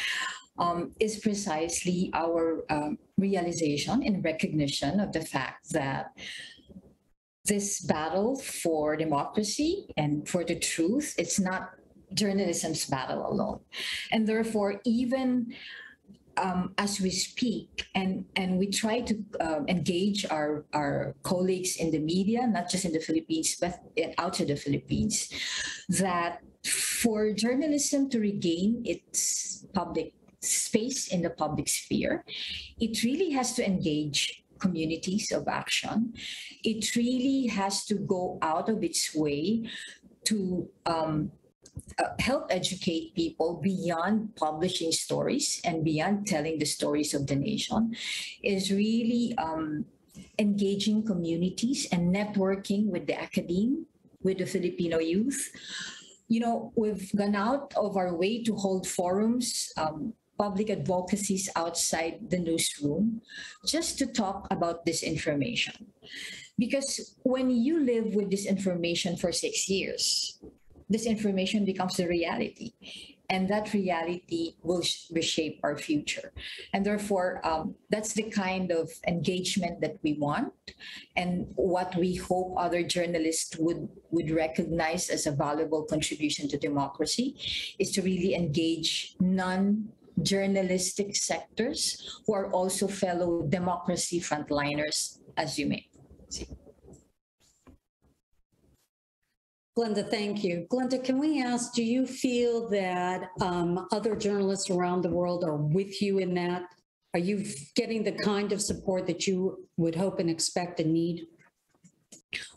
um, is precisely our um, realization and recognition of the fact that this battle for democracy and for the truth, it's not journalism's battle alone. And therefore, even Um, as we speak, and, and we try to uh, engage our, our colleagues in the media, not just in the Philippines, but outside the Philippines, that for journalism to regain its public space in the public sphere, it really has to engage communities of action. It really has to go out of its way to um, Uh, help educate people beyond publishing stories and beyond telling the stories of the nation, is really um, engaging communities and networking with the academe, with the Filipino youth. You know, we've gone out of our way to hold forums, um, public advocacies outside the newsroom, just to talk about this information. Because when you live with this information for six years, this information becomes the reality, and that reality will reshape our future. And therefore, um, that's the kind of engagement that we want, and what we hope other journalists would, would recognize as a valuable contribution to democracy, is to really engage non-journalistic sectors who are also fellow democracy frontliners, as you may see. Glenda, thank you. Glenda, can we ask, do you feel that um, other journalists around the world are with you in that? Are you getting the kind of support that you would hope and expect and need?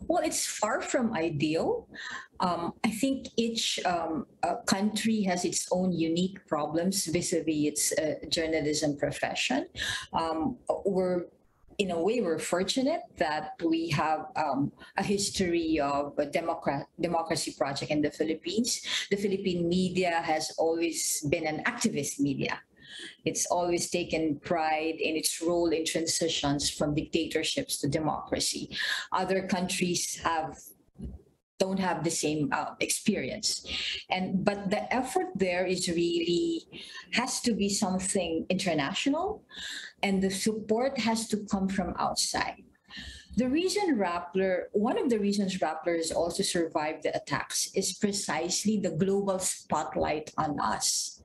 Well, it's far from ideal. Um, I think each um, uh, country has its own unique problems vis-a-vis its uh, journalism profession. Um, we're In a way, we're fortunate that we have um, a history of a democrat democracy project in the Philippines. The Philippine media has always been an activist media. It's always taken pride in its role in transitions from dictatorships to democracy. Other countries have don't have the same uh, experience. And, but the effort there is really, has to be something international, and the support has to come from outside. The reason Rappler, one of the reasons Rapplers also survived the attacks is precisely the global spotlight on us.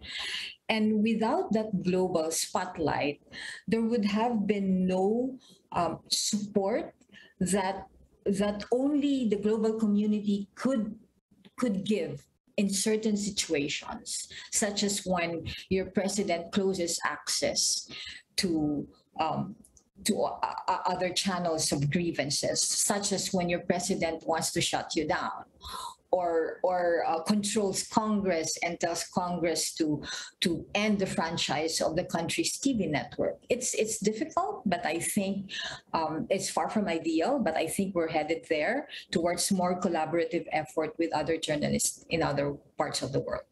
And without that global spotlight, there would have been no um, support that that only the global community could could give in certain situations, such as when your president closes access to um, to uh, other channels of grievances, such as when your president wants to shut you down, or or uh, controls Congress and tells Congress to to end the franchise of the country's T V network. It's it's difficult, but I think um, it's far from ideal, but I think we're headed there towards more collaborative effort with other journalists in other parts of the world.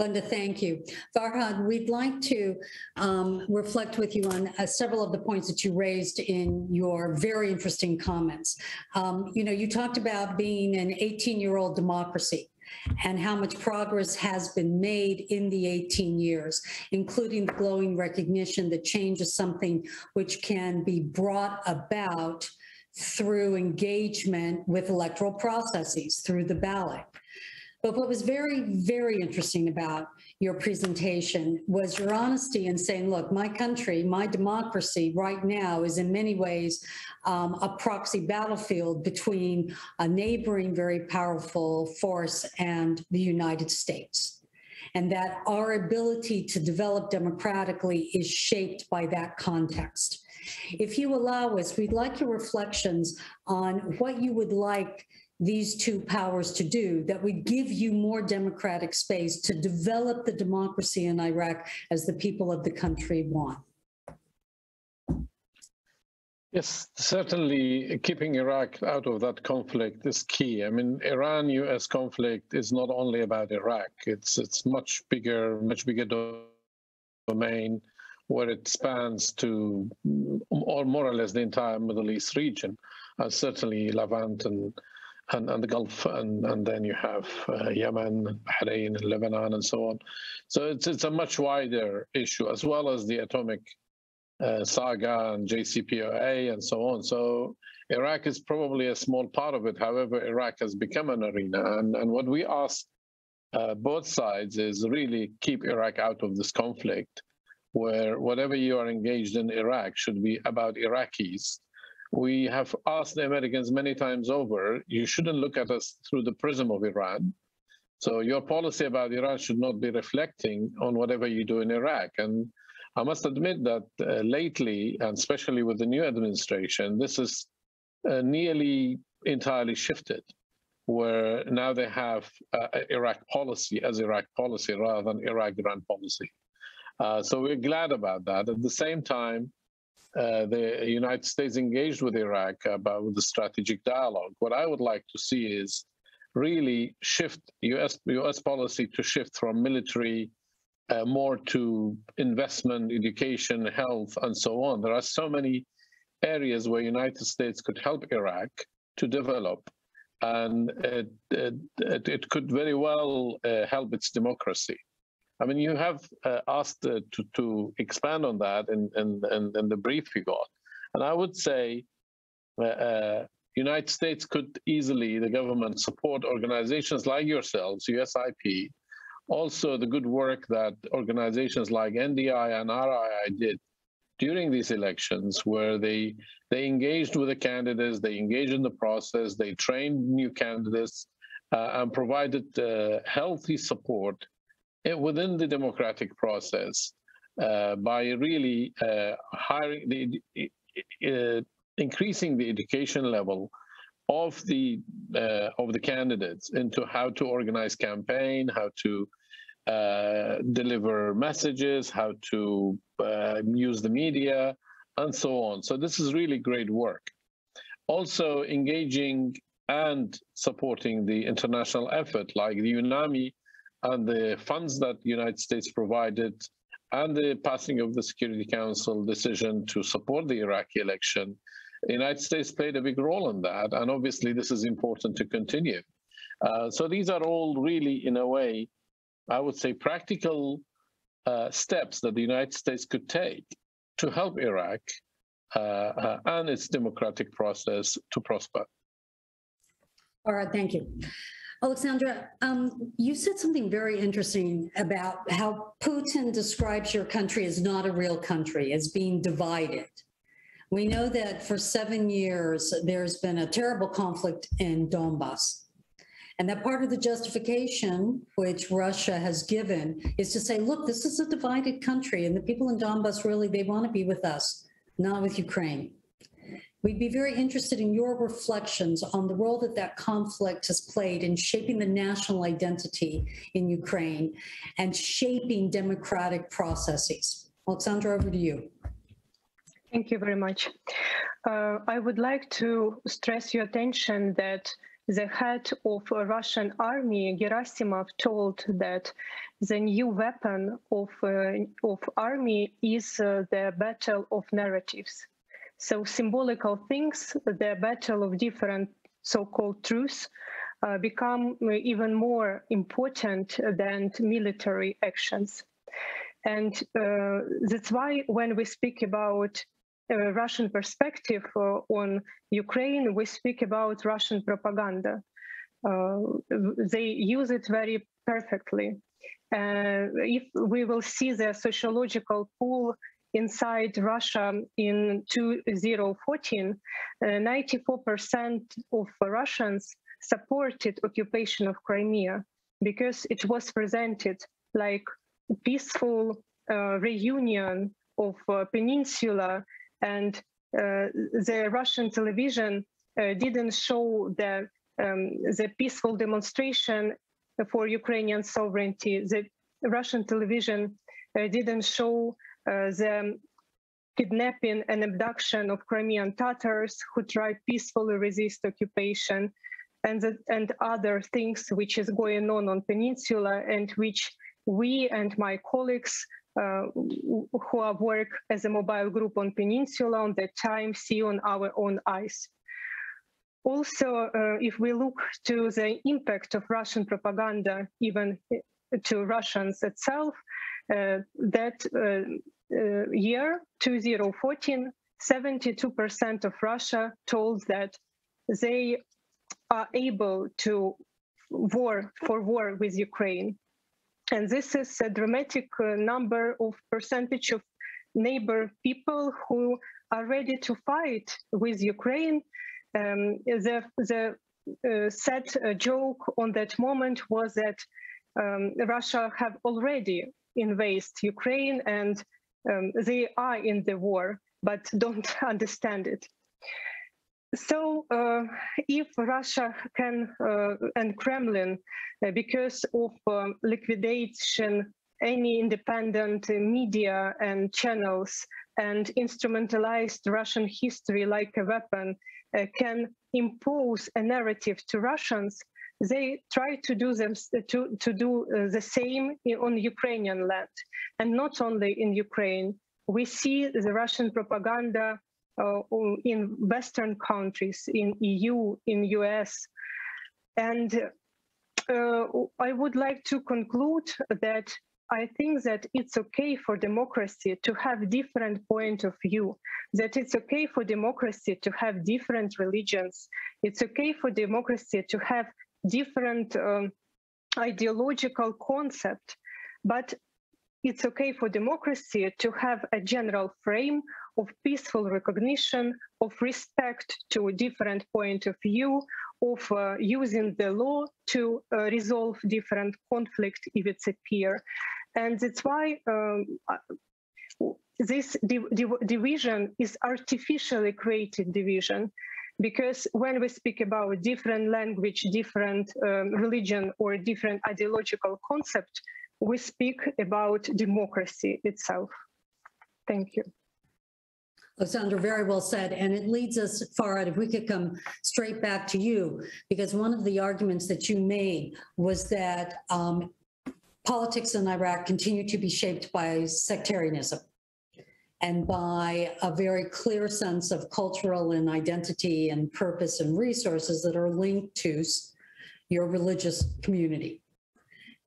Glenda, thank you. Farhad, we'd like to um, reflect with you on uh, several of the points that you raised in your very interesting comments. Um, you know, you talked about being an eighteen-year-old democracy and how much progress has been made in the eighteen years, including the glowing recognition that change is something which can be brought about through engagement with electoral processes, through the ballot. But what was very, very interesting about your presentation was your honesty in saying, look, my country, my democracy right now is in many ways um, a proxy battlefield between a neighboring very powerful force and the United States, and that our ability to develop democratically is shaped by that context. If you allow us, we'd like your reflections on what you would like these two powers to do that would give you more democratic space to develop the democracy in Iraq as the people of the country want. Yes, certainly keeping Iraq out of that conflict is key. I mean, Iran U S conflict is not only about Iraq. It's it's much bigger, much bigger domain where it spans to or more or less the entire Middle East region, uh, certainly Levant and And, and the Gulf, and, and then you have uh, Yemen, Bahrain, and Lebanon, and so on. So it's it's a much wider issue, as well as the atomic uh, saga and J C P O A and so on. So Iraq is probably a small part of it. However, Iraq has become an arena, and, and what we ask uh, both sides is really keep Iraq out of this conflict, where whatever you are engaged in Iraq should be about Iraqis. We have asked the Americans many times over, you shouldn't look at us through the prism of Iran. So your policy about Iran should not be reflecting on whatever you do in Iraq. And I must admit that uh, lately, and especially with the new administration, this is uh, nearly entirely shifted, where now they have uh, Iraq policy as Iraq policy rather than Iraq-Iran policy. Uh, so we're glad about that. At the same time, Uh, the United States engaged with Iraq about the strategic dialogue. What I would like to see is really shift U S policy to shift from military uh, more to investment, education, health, and so on. There are so many areas where United States could help Iraq to develop, and it, it, it could very well uh, help its democracy. I mean, you have uh, asked uh, to, to expand on that in, in, in, in the brief you got. And I would say uh, uh, United States could easily, the government, support organizations like yourselves, U S I P, also the good work that organizations like N D I and R I I did during these elections, where they, they engaged with the candidates, they engaged in the process, they trained new candidates, uh, and provided uh, healthy support within the democratic process uh, by really uh, hiring the, uh, increasing the education level of the uh, of the candidates into how to organize campaign, how to uh, deliver messages, how to uh, use the media, and so on. So this is really great work. Also engaging and supporting the international effort like the UNAMI, and the funds that the United States provided, and the passing of the Security Council decision to support the Iraqi election, the United States played a big role in that, and obviously this is important to continue. Uh, so these are all really, in a way, I would say practical uh, steps that the United States could take to help Iraq uh, uh, and its democratic process to prosper. All right, thank you. Oleksandra, um, you said something very interesting about how Putin describes your country as not a real country, as being divided. We know that for seven years, there's been a terrible conflict in Donbass. And that part of the justification which Russia has given is to say, look, this is a divided country, and the people in Donbass really, they want to be with us, not with Ukraine. We'd be very interested in your reflections on the role that that conflict has played in shaping the national identity in Ukraine and shaping democratic processes. Oleksandra, over to you. Thank you very much. Uh, I would like to stress your attention that the head of a Russian army, Gerasimov, told that the new weapon of, uh, of army is uh, the battle of narratives. So symbolical things, the battle of different so-called truths, uh, become even more important than military actions. And uh, that's why when we speak about uh, Russian perspective uh, on Ukraine, we speak about Russian propaganda. Uh, they use it very perfectly. Uh, if we will see the sociological pool inside Russia in two thousand fourteen, ninety-four percent uh, of Russians supported occupation of Crimea because it was presented like peaceful uh, reunion of uh, peninsula, and uh, the Russian television uh, didn't show the, um, the peaceful demonstration for Ukrainian sovereignty. The Russian television uh, didn't show Uh, the kidnapping and abduction of Crimean Tatars who tried peacefully resist occupation, and the, and other things which is going on on peninsula, and which we and my colleagues uh, who are work as a mobile group on peninsula on that time see on our own eyes. Also, uh, if we look to the impact of Russian propaganda, even to Russians itself, Uh, that uh, uh, year, two thousand fourteen, seventy-two percent of Russia told that they are able to war for war with Ukraine. And this is a dramatic uh, number of percentage of neighbor people who are ready to fight with Ukraine. Um, the the uh, sad uh, joke on that moment was that um, Russia have already invade Ukraine, and um, they are in the war, but don't understand it. So uh, if Russia can, uh, and Kremlin, uh, because of um, liquidation, any independent media and channels, and instrumentalized Russian history like a weapon, uh, can impose a narrative to Russians, they try to do them to to do uh, the same on Ukrainian land, and not only in Ukraine. We see the Russian propaganda uh, in Western countries, in E U, in U S, and uh, I would like to conclude that I think that it's okay for democracy to have different point of view, that it's okay for democracy to have different religions, it's okay for democracy to have different um, ideological concept, but it's okay for democracy to have a general frame of peaceful recognition, of respect to a different point of view, of uh, using the law to uh, resolve different conflict if it's appear. And that's why um, this div div division is artificially created division. Because when we speak about different language, different um, religion, or different ideological concept, we speak about democracy itself. Thank you. Oleksandra, very well said. And it leads us, Farhad, if we could come straight back to you, because one of the arguments that you made was that um, politics in Iraq continue to be shaped by sectarianism and by a very clear sense of cultural and identity and purpose and resources that are linked to your religious community.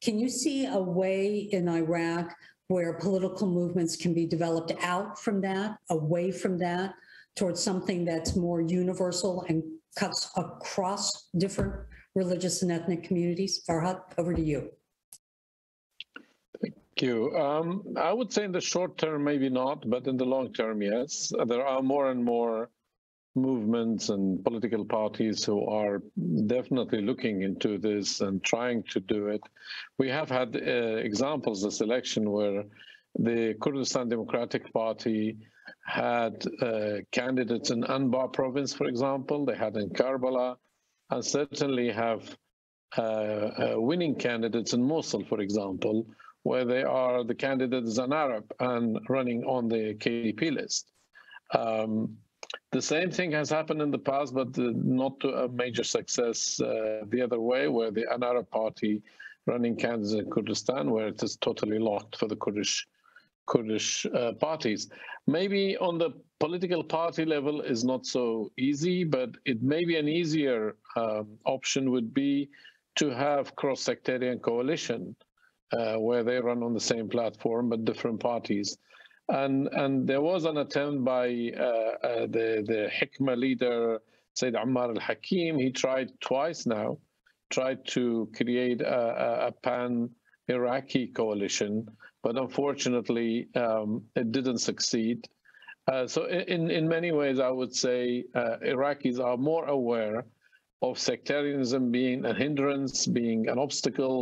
Can you see a way in Iraq where political movements can be developed out from that, away from that, towards something that's more universal and cuts across different religious and ethnic communities? Farhad, over to you. Thank you. Um, I would say in the short term, maybe not, but in the long term, yes. There are more and more movements and political parties who are definitely looking into this and trying to do it. We have had uh, examples this election where the Kurdistan Democratic Party had uh, candidates in Anbar province, for example. They had in Karbala, and certainly have uh, uh, winning candidates in Mosul, for example, where they are the candidates an Arab and running on the K D P list. Um, the same thing has happened in the past, but not to a major success uh, the other way, where the an Arab party running candidates in Kurdistan, where it is totally locked for the Kurdish Kurdish uh, parties. Maybe on the political party level is not so easy, but it may be an easier uh, option would be to have cross-sectarian coalition uh, where they run on the same platform but different parties. And and there was an attempt by uh, uh, the, the Hikma leader, Said Ammar al-Hakim. He tried twice now, tried to create a, a, a pan-Iraqi coalition, but unfortunately, um, it didn't succeed. Uh, so in, in many ways, I would say uh, Iraqis are more aware of sectarianism being a hindrance, being an obstacle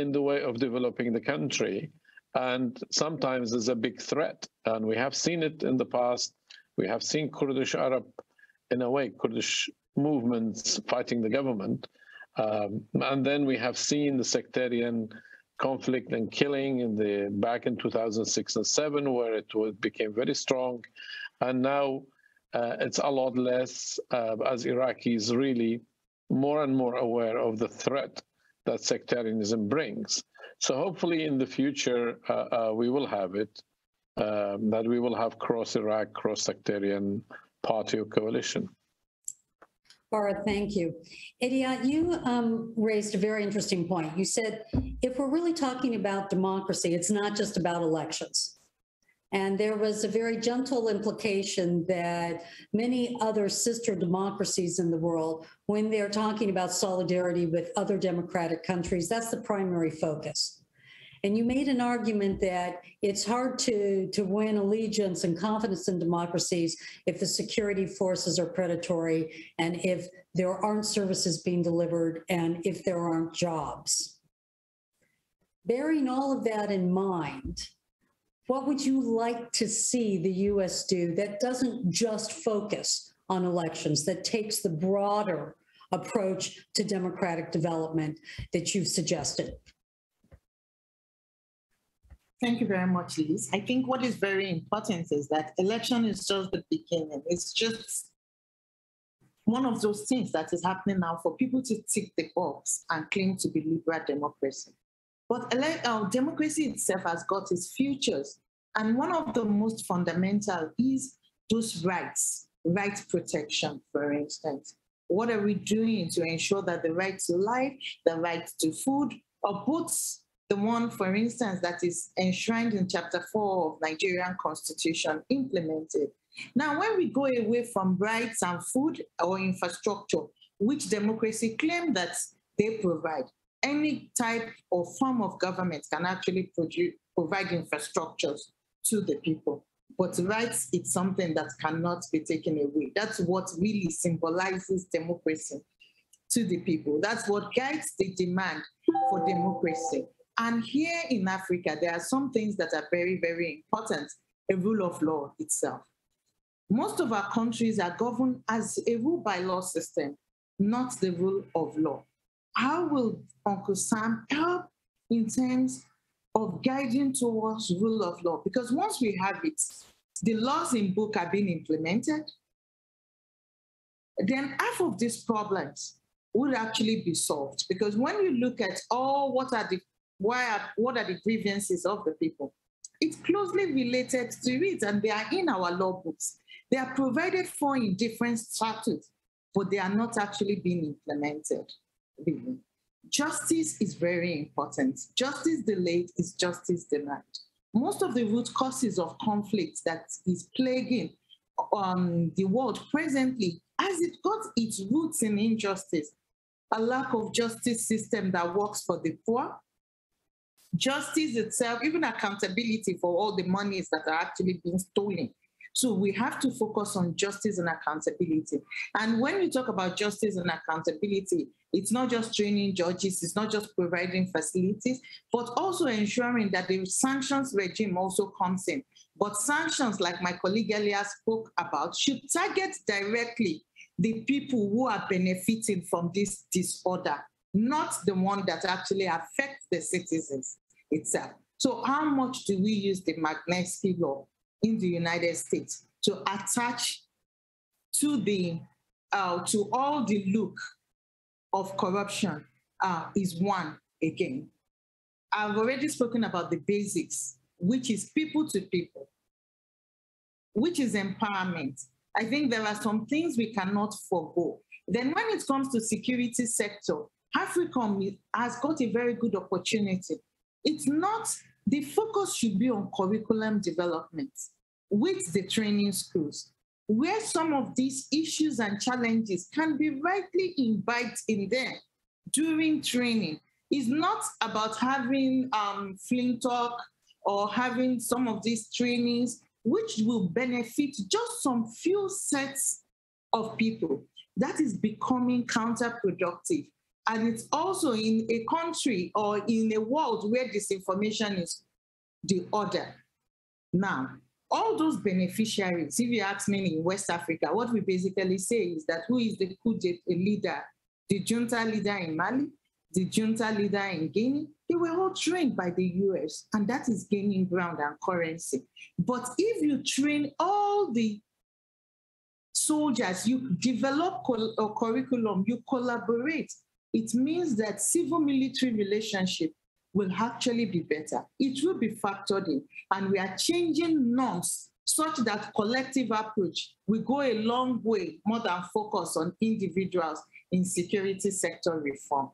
in the way of developing the country. And sometimes it's a big threat. And we have seen it in the past. We have seen Kurdish Arab, in a way, Kurdish movements fighting the government. Um, and then we have seen the sectarian conflict and killing in the back in two thousand six and seven, where it was, became very strong, and now uh, it's a lot less uh, as Iraqis really more and more aware of the threat that sectarianism brings. So hopefully in the future uh, uh, we will have it, um, that we will have cross-Iraq, cross-sectarian party or coalition. Farhad, thank you. Idayat, you um, raised a very interesting point. You said, if we're really talking about democracy, it's not just about elections. And there was a very gentle implication that many other sister democracies in the world, when they're talking about solidarity with other democratic countries, that's the primary focus. And you made an argument that it's hard to, to win allegiance and confidence in democracies if the security forces are predatory and if there aren't services being delivered and if there aren't jobs. Bearing all of that in mind, what would you like to see the U S do that doesn't just focus on elections, that takes the broader approach to democratic development that you've suggested? Thank you very much, Lise. I think what is very important is that election is just the beginning. It's just one of those things that is happening now for people to tick the box and claim to be liberal democracy. But uh, democracy itself has got its futures. And one of the most fundamental is those rights, right protection, for instance. What are we doing to ensure that the right to life, the right to food, or both? The one, for instance, that is enshrined in Chapter four of Nigerian Constitution implemented. Now, when we go away from rights and food or infrastructure, which democracy claim that they provide, any type or form of government can actually produce, provide infrastructures to the people. But rights, it's something that cannot be taken away. That's what really symbolizes democracy to the people. That's what guides the demand for democracy. And here in Africa, there are some things that are very, very important. A rule of law itself. Most of our countries are governed as a rule by law system, not the rule of law. How will Uncle Sam help in terms of guiding towards rule of law? Because once we have it, the laws in book are being implemented, then half of these problems would actually be solved. Because when you look at, oh, what are the Why are, what are the grievances of the people? It's closely related to it, and they are in our law books. They are provided for in different statutes, but they are not actually being implemented. Really. Justice is very important. Justice delayed is justice denied. Most of the root causes of conflict that is plaguing um, the world presently, as it got its roots in injustice, a lack of justice system that works for the poor, justice itself, even accountability for all the monies that are actually being stolen. So we have to focus on justice and accountability. And when we talk about justice and accountability, it's not just training judges, it's not just providing facilities, but also ensuring that the sanctions regime also comes in. But sanctions, like my colleague earlier spoke about, should target directly the people who are benefiting from this disorder, not the one that actually affects the citizens itself. So how much do we use the Magnitsky law in the United States to attach to the uh, to all the look of corruption uh, is one again. I've already spoken about the basics, which is people to people, which is empowerment. I think there are some things we cannot forego. Then when it comes to security sector, AFRICOM has got a very good opportunity. It's not, the focus should be on curriculum development with the training schools, where some of these issues and challenges can be rightly imbibed in there during training. It's not about having um, fling talk or having some of these trainings, which will benefit just some few sets of people. That is becoming counterproductive. And it's also in a country or in a world where disinformation is the order. Now, all those beneficiaries, if you ask me in West Africa, what we basically say is that who is the coup d'etat leader? The junta leader in Mali, the junta leader in Guinea, they were all trained by the U S, and that is gaining ground and currency. But if you train all the soldiers, you develop a curriculum, you collaborate, it means that civil-military relationship will actually be better. It will be factored in, and we are changing norms such that collective approach will go a long way more than focus on individuals in security sector reform.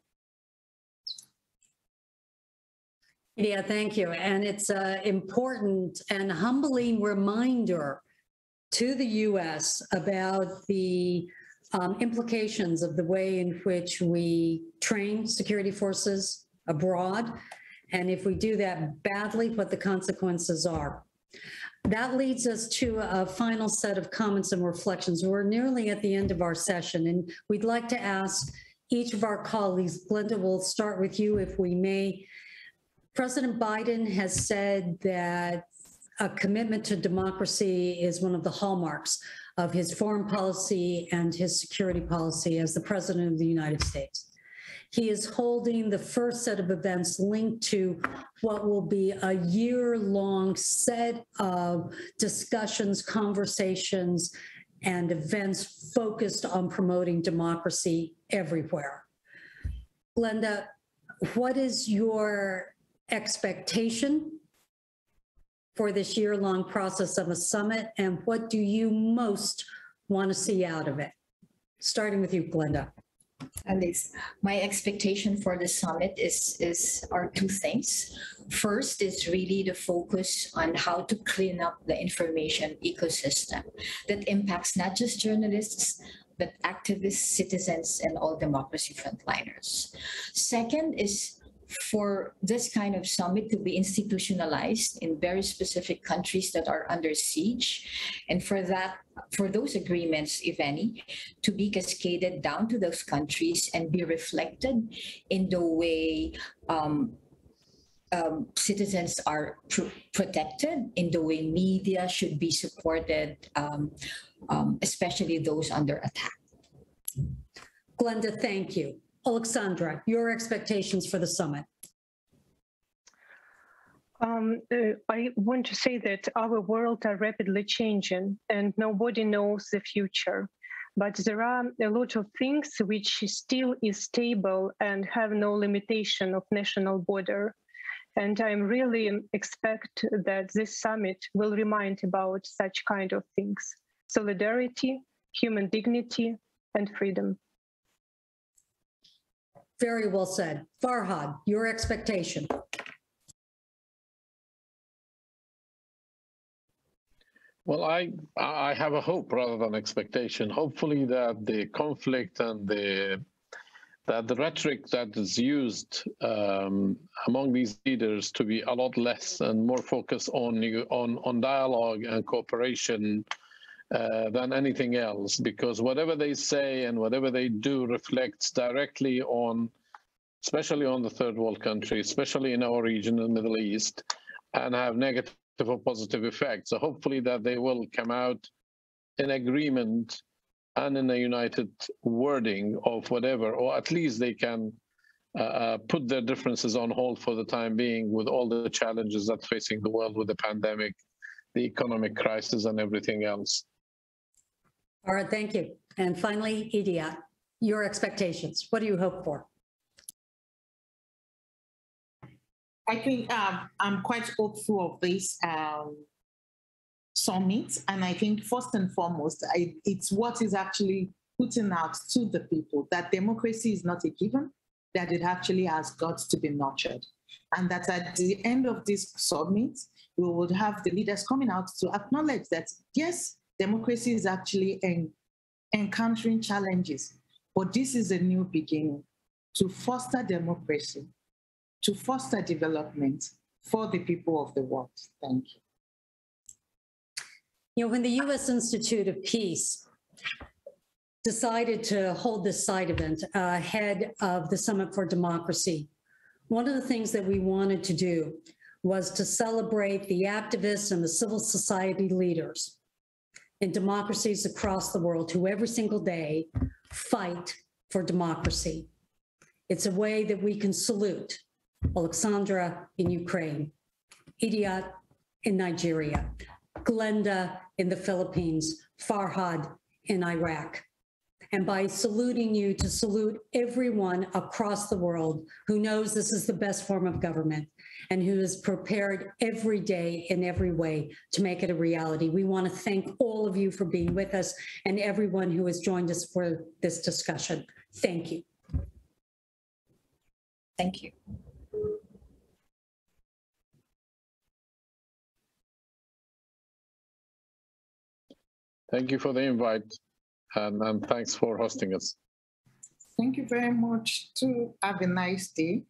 Yeah, thank you. And it's an important and humbling reminder to the U S about the Um, implications of the way in which we train security forces abroad, and if we do that badly, what the consequences are. That leads us to a final set of comments and reflections. We're nearly at the end of our session, and we'd like to ask each of our colleagues. Glenda, we'll start with you if we may. President Biden has said that a commitment to democracy is one of the hallmarks of his foreign policy and his security policy as the President of the United States. He is holding the first set of events linked to what will be a year-long set of discussions, conversations, and events focused on promoting democracy everywhere. Glenda, what is your expectation for this year-long process of a summit, and what do you most want to see out of it? Starting with you, Glenda. Alice, my expectation for the summit is, is are two things. First is really the focus on how to clean up the information ecosystem that impacts not just journalists, but activists, citizens, and all democracy frontliners. Second is for this kind of summit to be institutionalized in very specific countries that are under siege, and for that, for those agreements, if any, to be cascaded down to those countries and be reflected in the way um, um, citizens are pr protected, in the way media should be supported, um, um, especially those under attack. Glenda, thank you. Oleksandra, your expectations for the summit. Um, uh, I want to say that our world are rapidly changing and nobody knows the future. But there are a lot of things which still is stable and have no limitation of national border. And I really expect that this summit will remind about such kind of things. Solidarity, human dignity, and freedom. Very well said. Farhad, your expectation. Well, I I have a hope rather than expectation. Hopefully that the conflict and the that the rhetoric that is used um, among these leaders to be a lot less and more focused on on on dialogue and cooperation uh, than anything else, because whatever they say and whatever they do reflects directly on, especially on the third world countries, especially in our region, in the Middle East, and have negative or positive effects. So hopefully that they will come out in agreement and in a united wording of whatever, or at least they can uh, put their differences on hold for the time being, with all the challenges that's facing the world with the pandemic, the economic crisis, and everything else. All right, thank you. And finally, Idayat, your expectations. What do you hope for? I think um, I'm quite hopeful of this um, summit, and I think first and foremost, I, it's what is actually putting out to the people that democracy is not a given, that it actually has got to be nurtured, and that at the end of this summit, we would have the leaders coming out to acknowledge that, yes, democracy is actually en- encountering challenges, but this is a new beginning to foster democracy, to foster development for the people of the world. Thank you. You know, when the U S Institute of Peace decided to hold this side event uh, ahead of the Summit for Democracy, one of the things that we wanted to do was to celebrate the activists and the civil society leaders in democracies across the world who every single day fight for democracy. It's a way that we can salute Oleksandra in Ukraine, Idayat in Nigeria, Glenda in the Philippines, Farhad in Iraq. And by saluting you, to salute everyone across the world who knows this is the best form of government and who is prepared every day in every way to make it a reality. We want to thank all of you for being with us and everyone who has joined us for this discussion. Thank you. Thank you. Thank you for the invite, and, and thanks for hosting us. Thank you very much, too. Have a nice day.